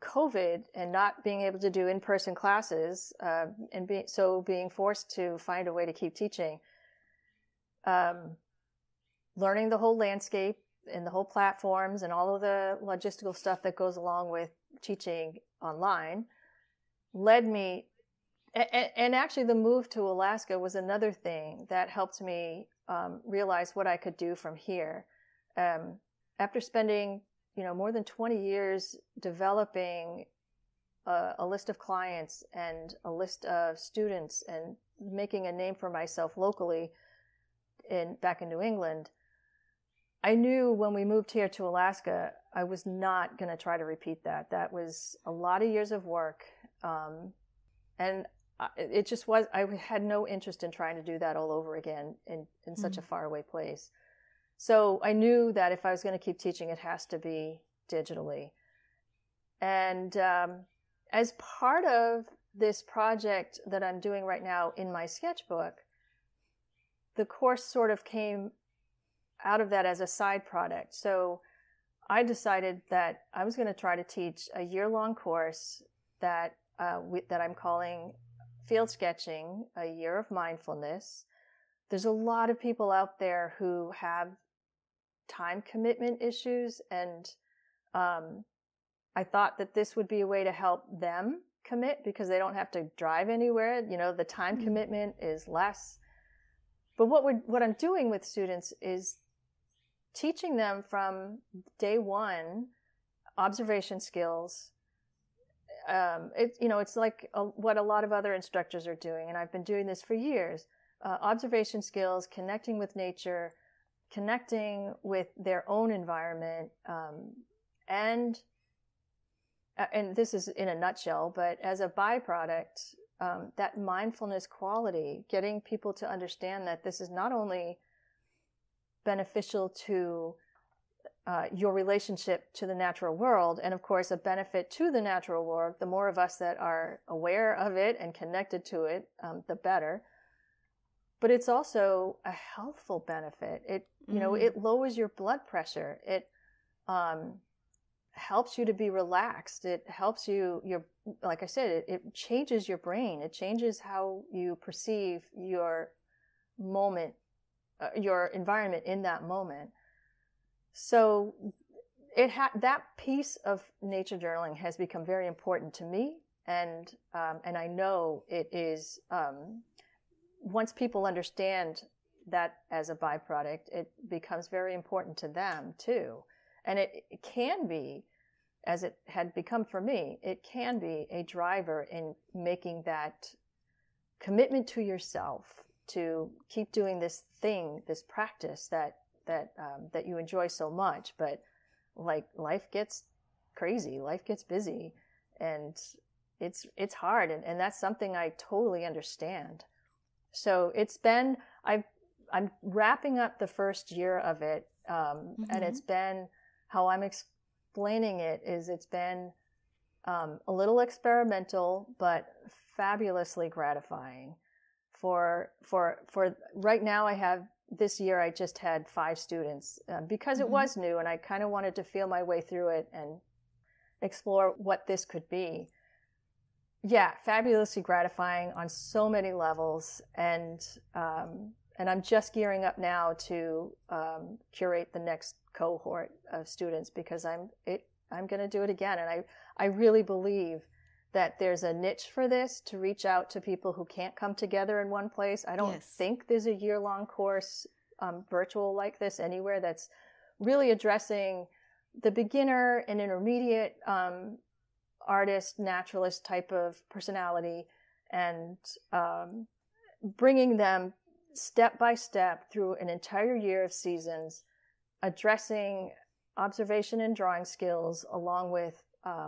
COVID and not being able to do in-person classes, so being forced to find a way to keep teaching, learning the whole landscape and the whole platforms and all of the logistical stuff that goes along with teaching online led me, and actually the move to Alaska was another thing that helped me realize what I could do from here. After spending, more than 20 years developing a list of clients and a list of students and making a name for myself locally back in New England, I knew when we moved here to Alaska, I was not going to try to repeat that. That was a lot of years of work. And it just was, I had no interest in trying to do that all over again in such a faraway place. So I knew that if I was going to keep teaching, it has to be digitally. And as part of this project that I'm doing right now in my sketchbook, the course sort of came out of that as a side product. So I decided that I was going to try to teach a year-long course that that I'm calling Field Sketching: A Year of Mindfulness. There's a lot of people out there who have time commitment issues, and I thought that this would be a way to help them commit because they don't have to drive anywhere. The time commitment is less. But what I'm doing with students is teaching them from day one observation skills. It's like what a lot of other instructors are doing, and I've been doing this for years. Observation skills, connecting with nature, connecting with their own environment, and this is in a nutshell, but as a byproduct, that mindfulness quality, getting people to understand that this is not only beneficial to your relationship to the natural world, and of course a benefit to the natural world, the more of us that are aware of it and connected to it, the better. But it's also a healthful benefit. It lowers your blood pressure. It helps you to be relaxed. It helps you, like I said, it changes your brain. It changes how you perceive your moment, your environment in that moment. So that piece of nature journaling has become very important to me, and I know it is. Once people understand that as a byproduct, it becomes very important to them too. And it can be, as it had become for me, it can be a driver in making that commitment to yourself to keep doing this thing, this practice that you enjoy so much. But like, life gets crazy, life gets busy, and it's hard. And that's something I totally understand. So I'm wrapping up the first year of it, and it's been, how I'm explaining it is, it's been a little experimental, but fabulously gratifying. For right now, this year I just had 5 students because it was new, and I kind of wanted to feel my way through it and explore what this could be. Yeah, fabulously gratifying on so many levels, and I'm just gearing up now to curate the next cohort of students, because I'm going to do it again, and I really believe that there's a niche for this, to reach out to people who can't come together in one place. I don't think there's a year-long course virtual like this anywhere that's really addressing the beginner and intermediate artist, naturalist type of personality, and bringing them step by step through an entire year of seasons, addressing observation and drawing skills along with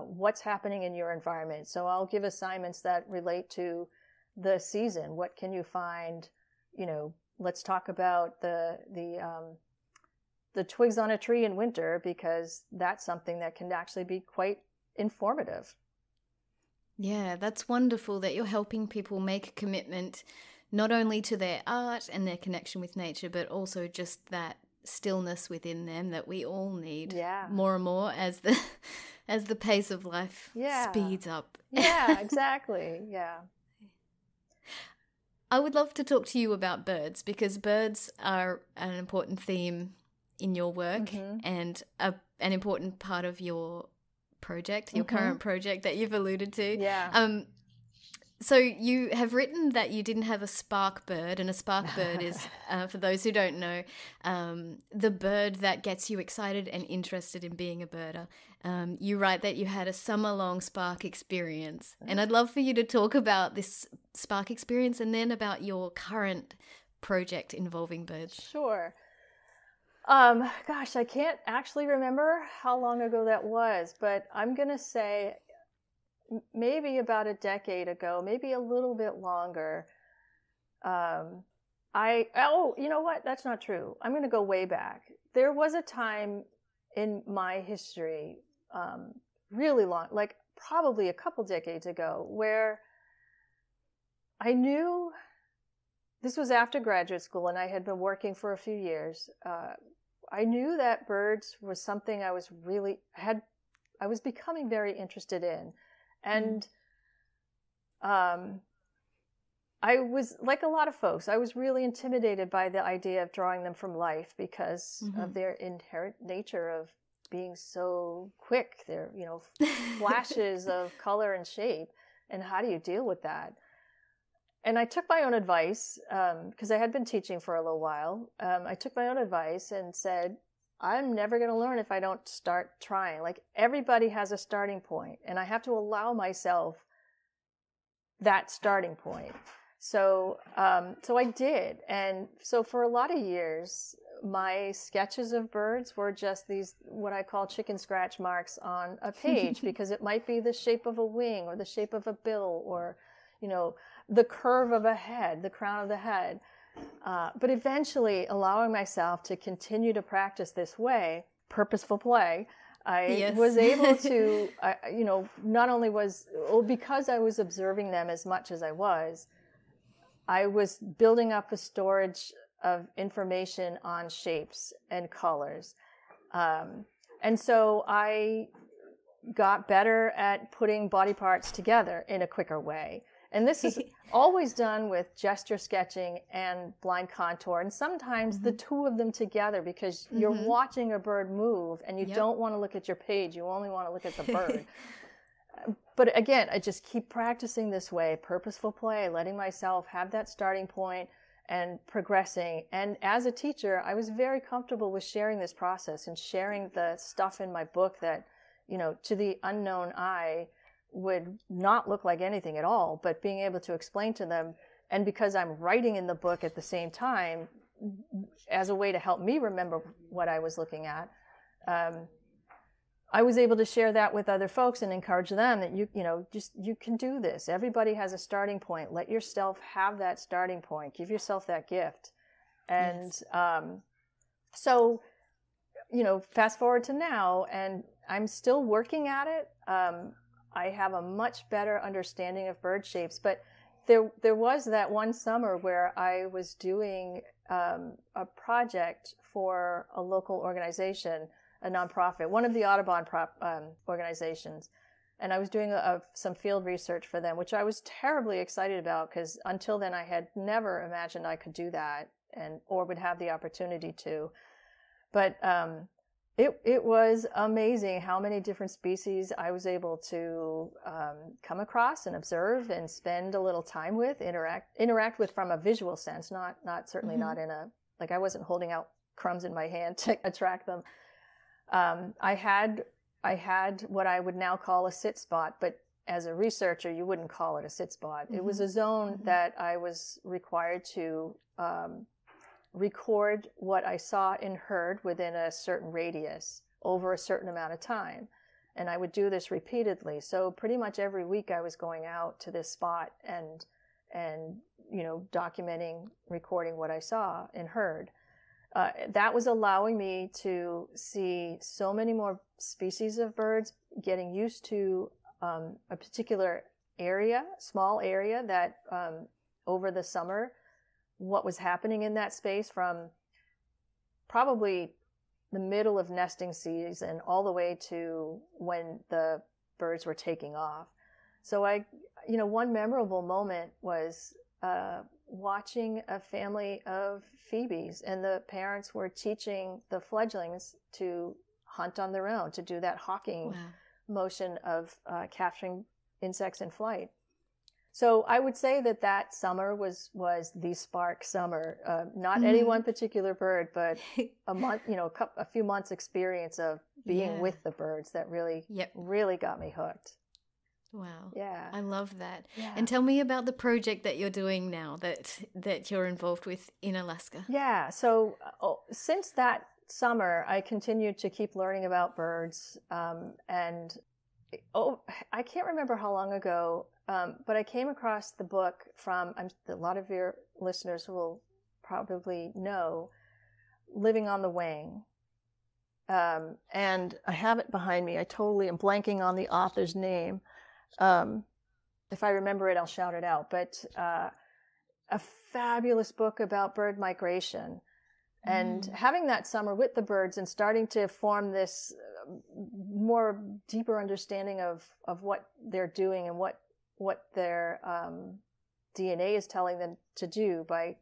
what's happening in your environment. So I'll give assignments that relate to the season. What can you find? Let's talk about the twigs on a tree in winter, because that's something that can actually be quite informative. Yeah, that's wonderful that you're helping people make a commitment not only to their art and their connection with nature, but also just that stillness within them that we all need more and more as the pace of life speeds up. Yeah, exactly. Yeah. I would love to talk to you about birds, because birds are an important theme in your work and an important part of your project, your current project that you've alluded to. Yeah. So you have written that you didn't have a spark bird, and a spark bird is, for those who don't know, the bird that gets you excited and interested in being a birder. You write that you had a summer-long spark experience, and I'd love for you to talk about this spark experience and then about your current project involving birds. Sure. Gosh, I can't actually remember how long ago that was, but I'm going to say maybe about a decade ago, maybe a little bit longer. Oh, you know what? That's not true. I'm going to go way back. There was a time in my history, really long, like probably a couple decades ago, where I knew, this was after graduate school and I had been working for a few years. I knew that birds was something I was I was becoming very interested in. And I was, like a lot of folks, I was really intimidated by the idea of drawing them from life because of their inherent nature of being so quick. They're, you know, flashes of color and shape. And how do you deal with that? And I took my own advice, because I had been teaching for a little while. I took my own advice and said, I'm never going to learn if I don't start trying. Like, everybody has a starting point, and I have to allow myself that starting point. So I did. And so for a lot of years, my sketches of birds were just these, what I call chicken scratch marks on a page, because it might be the shape of a wing or the shape of a bill or, you know, the curve of a head, the crown of the head. But eventually, allowing myself to continue to practice this way, purposeful play, I was able to, you know, not only was, well, because I was observing them as much as I was building up a storage of information on shapes and colors. And so I got better at putting body parts together in a quicker way. And this is always done with gesture sketching and blind contour, and sometimes the two of them together, because you're watching a bird move and you don't want to look at your page. You only want to look at the bird. But again, I just keep practicing this way, purposeful play, letting myself have that starting point and progressing. And as a teacher, I was very comfortable with sharing this process and sharing the stuff in my book that, you know, to the unknown eye, would not look like anything at all, but being able to explain to them, and because I'm writing in the book at the same time, as a way to help me remember what I was looking at, I was able to share that with other folks and encourage them that you can do this. Everybody has a starting point. Let yourself have that starting point. Give yourself that gift. And so, you know, fast forward to now, and I'm still working at it. I have a much better understanding of bird shapes, but there was that one summer where I was doing a project for a local organization, a nonprofit, one of the Audubon organizations, and I was doing some field research for them, which I was terribly excited about, because until then I had never imagined I could do that or would have the opportunity to. But It was amazing how many different species I was able to come across and observe and spend a little time with, interact with from a visual sense, not in a, like, I wasn't holding out crumbs in my hand to attract them. I had what I would now call a sit spot, but as a researcher, you wouldn't call it a sit spot. It was a zone that I was required to record what I saw and heard within a certain radius over a certain amount of time. And I would do this repeatedly. So pretty much every week I was going out to this spot and you know, documenting, recording what I saw and heard. That was allowing me to see so many more species of birds, getting used to a particular area, small area, that over the summer, what was happening in that space, from probably the middle of nesting season all the way to when the birds were taking off. So I, you know, one memorable moment was watching a family of phoebes, and the parents were teaching the fledglings to hunt on their own, to do that hawking wow. motion of capturing insects in flight. So I would say that that summer was the spark summer, not any one particular bird, but a month, you know, a few months experience of being yeah. with the birds that really, really got me hooked. Wow. Yeah. I love that. Yeah. And tell me about the project that you're doing now that you're involved with in Alaska. Yeah. So since that summer, I continued to keep learning about birds. And I can't remember how long ago, but I came across the book from, a lot of your listeners will probably know, Living on the Wing. And I have it behind me. I totally am blanking on the author's name. If I remember it, I'll shout it out, but a fabulous book about bird migration. And having that summer with the birds and starting to form this more deeper understanding of what they're doing and what their DNA is telling them to do by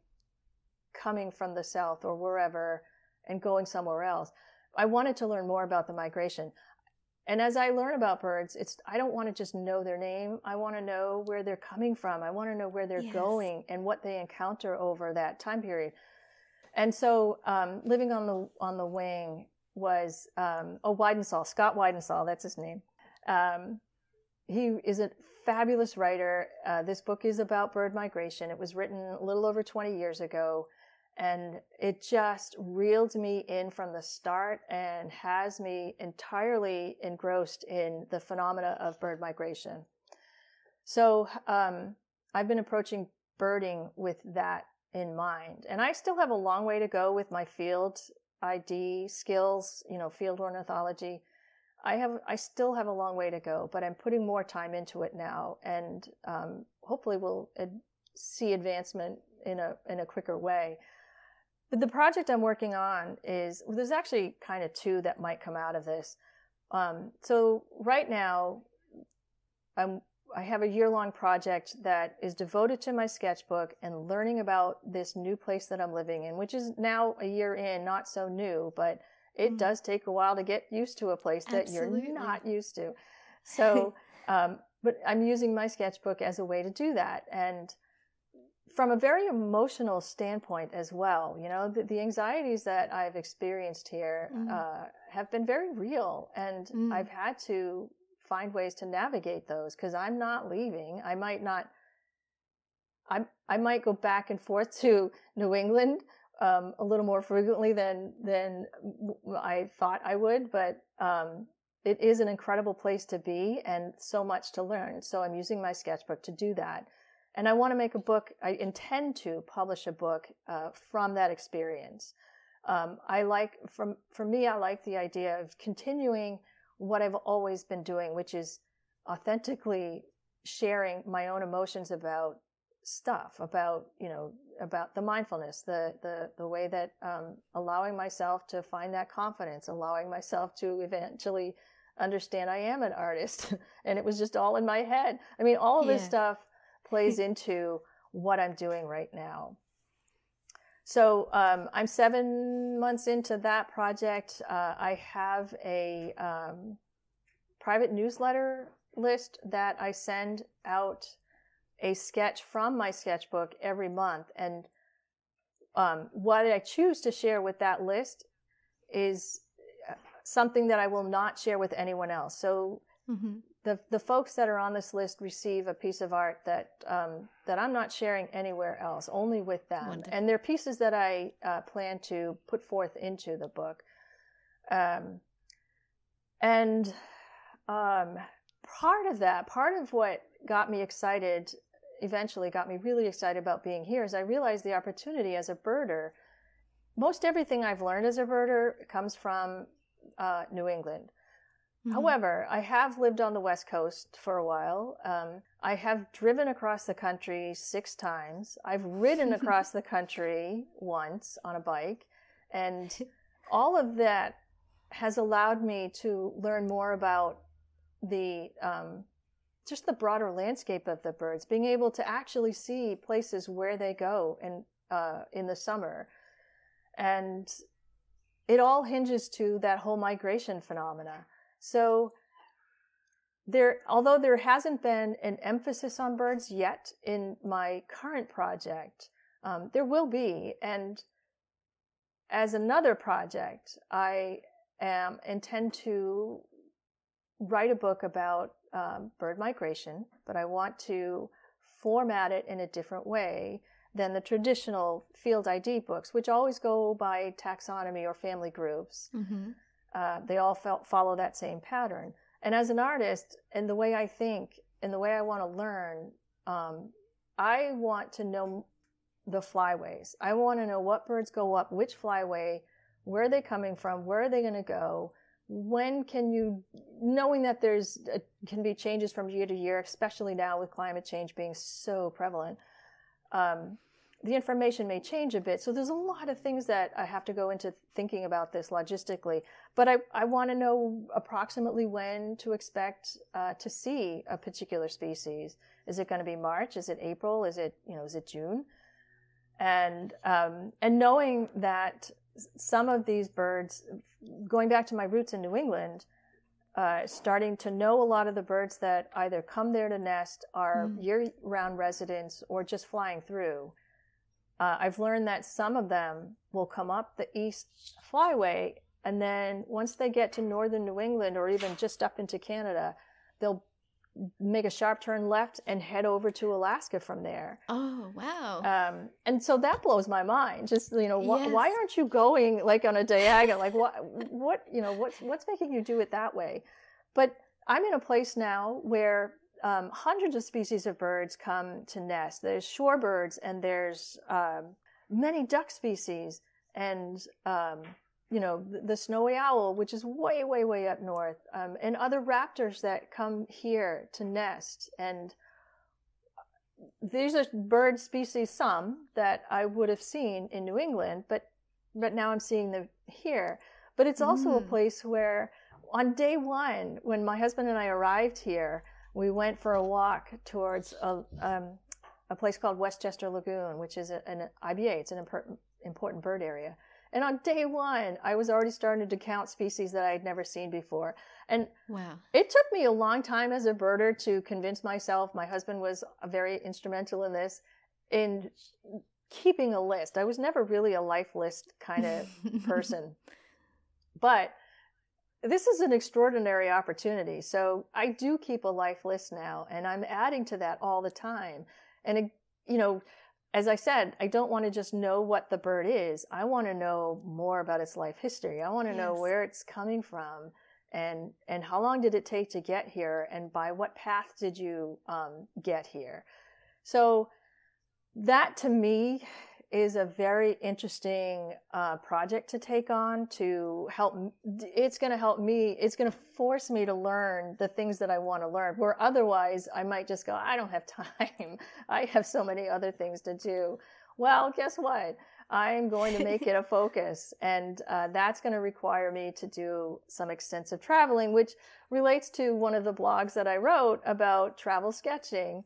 coming from the south or wherever and going somewhere else. I wanted to learn more about the migration. And as I learn about birds, I don't want to just know their name. I want to know where they're coming from. I want to know where they're yes. going and what they encounter over that time period. And so Living on the Wing was Wiedensaul, Scott Wiedensaul, that's his name. He is a fabulous writer. This book is about bird migration. It was written a little over 20 years ago. And it just reeled me in from the start and has me entirely engrossed in the phenomena of bird migration. So I've been approaching birding with that in mind. And I still have a long way to go with my field ID skills, you know, field ornithology. I still have a long way to go, but I'm putting more time into it now. And hopefully we'll see advancement in a quicker way. But the project I'm working on is, there's actually kind of two that might come out of this. So right now, I have a year-long project that is devoted to my sketchbook and learning about this new place that I'm living in, which is now a year in, not so new, but it does take a while to get used to a place that Absolutely. You're not used to. So, but I'm using my sketchbook as a way to do that. And from a very emotional standpoint as well, you know, the anxieties that I've experienced here have been very real, and I've had to find ways to navigate those because I'm not leaving. I might go back and forth to New England a little more frequently than I thought I would, but it is an incredible place to be and so much to learn. So I'm using my sketchbook to do that. And I want to make a book, I intend to publish a book from that experience. I like the idea of continuing what I've always been doing, which is authentically sharing my own emotions about stuff, about the mindfulness, the way that allowing myself to find that confidence, allowing myself to eventually understand I am an artist. And it was just all in my head. I mean, all of this stuff plays into what I'm doing right now. So I'm 7 months into that project. I have a private newsletter list that I send out a sketch from my sketchbook every month. And what I choose to share with that list is something that I will not share with anyone else. So the folks that are on this list receive a piece of art that I'm not sharing anywhere else, only with them. Wonderful. And they're pieces that I plan to put forth into the book. Part of what got me excited, eventually got me really excited about being here, is I realized the opportunity as a birder. Most everything I've learned as a birder comes from New England. However, I have lived on the West Coast for a while. I have driven across the country 6 times. I've ridden across the country once on a bike. And all of that has allowed me to learn more about the just the broader landscape of the birds, being able to actually see places where they go in the summer. And it all hinges to that whole migration phenomena. So although there hasn't been an emphasis on birds yet in my current project, there will be. And as another project, I intend to write a book about bird migration, but I want to format it in a different way than the traditional field ID books, which always go by taxonomy or family groups. Mm-hmm. They all follow that same pattern. And as an artist, and the way I think, and the way I want to learn, I want to know the flyways. I want to know what birds go up, which flyway, where are they coming from, where are they going to go, when can you, knowing that there's can be changes from year to year, especially now with climate change being so prevalent, the information may change a bit. So there's a lot of things that I have to go into thinking about this logistically. But I want to know approximately when to expect to see a particular species. Is it going to be March? Is it April? Is it, is it June? And knowing that some of these birds, going back to my roots in New England, starting to know a lot of the birds that either come there to nest, are year-round residents, or just flying through. I've learned that some of them will come up the east flyway, and then once they get to northern New England, or even just up into Canada, they'll make a sharp turn left and head over to Alaska from there. Oh, wow. And so that blows my mind. Just, yes. Why aren't you going like on a diagonal? Like what's making you do it that way? But I'm in a place now where hundreds of species of birds come to nest. There's shorebirds, and there's many duck species, and the snowy owl, which is way, way, way up north, and other raptors that come here to nest. And these are bird species, some that I would have seen in New England, but now I'm seeing them here. But it's also a place where on day one, when my husband and I arrived here, we went for a walk towards a place called Westchester Lagoon, which is an IBA. It's an important bird area. And on day one, I was already starting to count species that I had never seen before. And wow. It took me a long time as a birder to convince myself, my husband was very instrumental in this, in keeping a list. I was never really a life list kind of person. But this is an extraordinary opportunity. So I do keep a life list now, and I'm adding to that all the time. And, as I said, I don't want to just know what the bird is. I want to know more about its life history. I want to know where it's coming from, and how long did it take to get here, and by what path did you get here. So that, to me, is a very interesting project to take on to help. It's going to help me. It's going to force me to learn the things that I want to learn, where otherwise I might just go, I don't have time. I have so many other things to do. Well, guess what? I'm going to make it a focus. And that's going to require me to do some extensive traveling, which relates to one of the blogs that I wrote about travel sketching,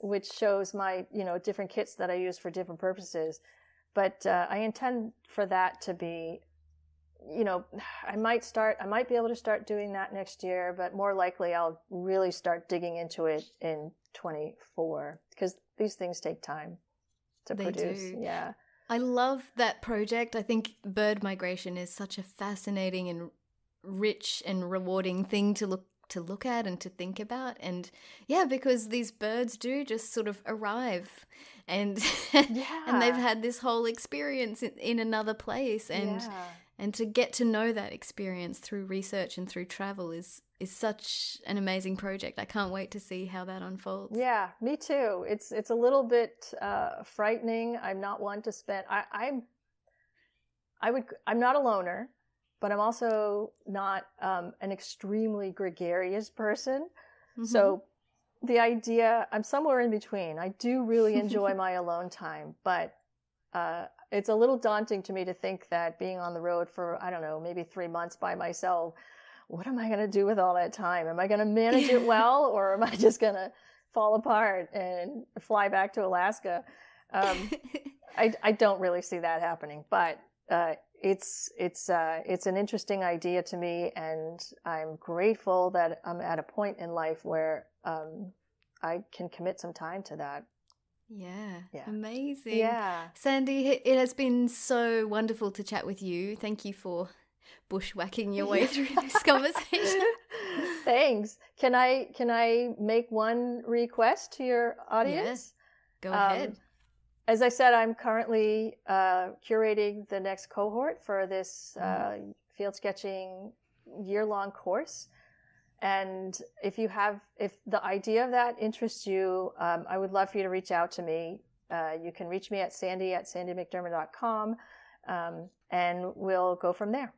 which shows my, different kits that I use for different purposes. But I intend for that to be, I might be able to start doing that next year, but more likely I'll really start digging into it in 24, because these things take time to produce. They do. Yeah. I love that project. I think bird migration is such a fascinating and rich and rewarding thing to look at and to think about. And yeah, because these birds do just sort of arrive and and they've had this whole experience in another place, and and to get to know that experience through research and through travel is such an amazing project. I can't wait to see how that unfolds. Yeah, me too. It's a little bit frightening. I'm not one to spend I'm not a loner, but I'm also not an extremely gregarious person. Mm-hmm. So the idea, I'm somewhere in between. I do really enjoy my alone time, but it's a little daunting to me to think that being on the road for, I don't know, maybe 3 months by myself, what am I going to do with all that time? Am I going to manage it well, or am I just going to fall apart and fly back to Alaska? I don't really see that happening, but it's an interesting idea to me, and I'm grateful that I'm at a point in life where I can commit some time to that. Yeah. Amazing. Yeah. Sandy, it has been so wonderful to chat with you. Thank you for bushwhacking your way through this conversation. Thanks. Can I make one request to your audience? Yes. Go ahead. As I said, I'm currently curating the next cohort for this field sketching year-long course. And if the idea of that interests you, I would love for you to reach out to me. You can reach me at sandy@sandymcdermott.com, and we'll go from there.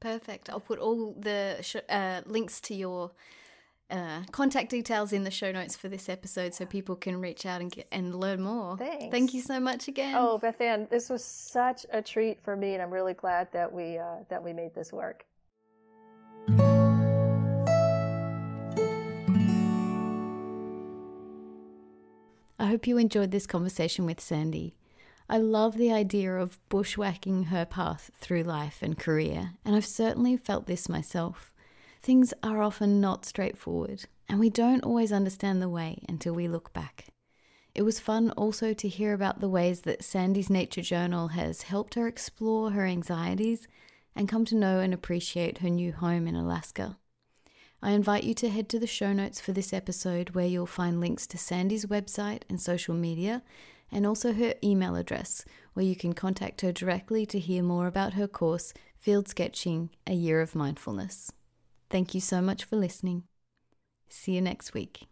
Perfect. I'll put all the links to your contact details in the show notes for this episode, so people can reach out and learn more. Thanks. Thank you so much again. Oh, Bethan, this was such a treat for me, and I'm really glad that we made this work. I hope you enjoyed this conversation with Sandy. I love the idea of bushwhacking her path through life and career, and I've certainly felt this myself. Things are often not straightforward, and we don't always understand the way until we look back. It was fun also to hear about the ways that Sandy's nature journal has helped her explore her anxieties and come to know and appreciate her new home in Alaska. I invite you to head to the show notes for this episode, where you'll find links to Sandy's website and social media, and also her email address, where you can contact her directly to hear more about her course, Field Sketching: A Year of Mindfulness. Thank you so much for listening. See you next week.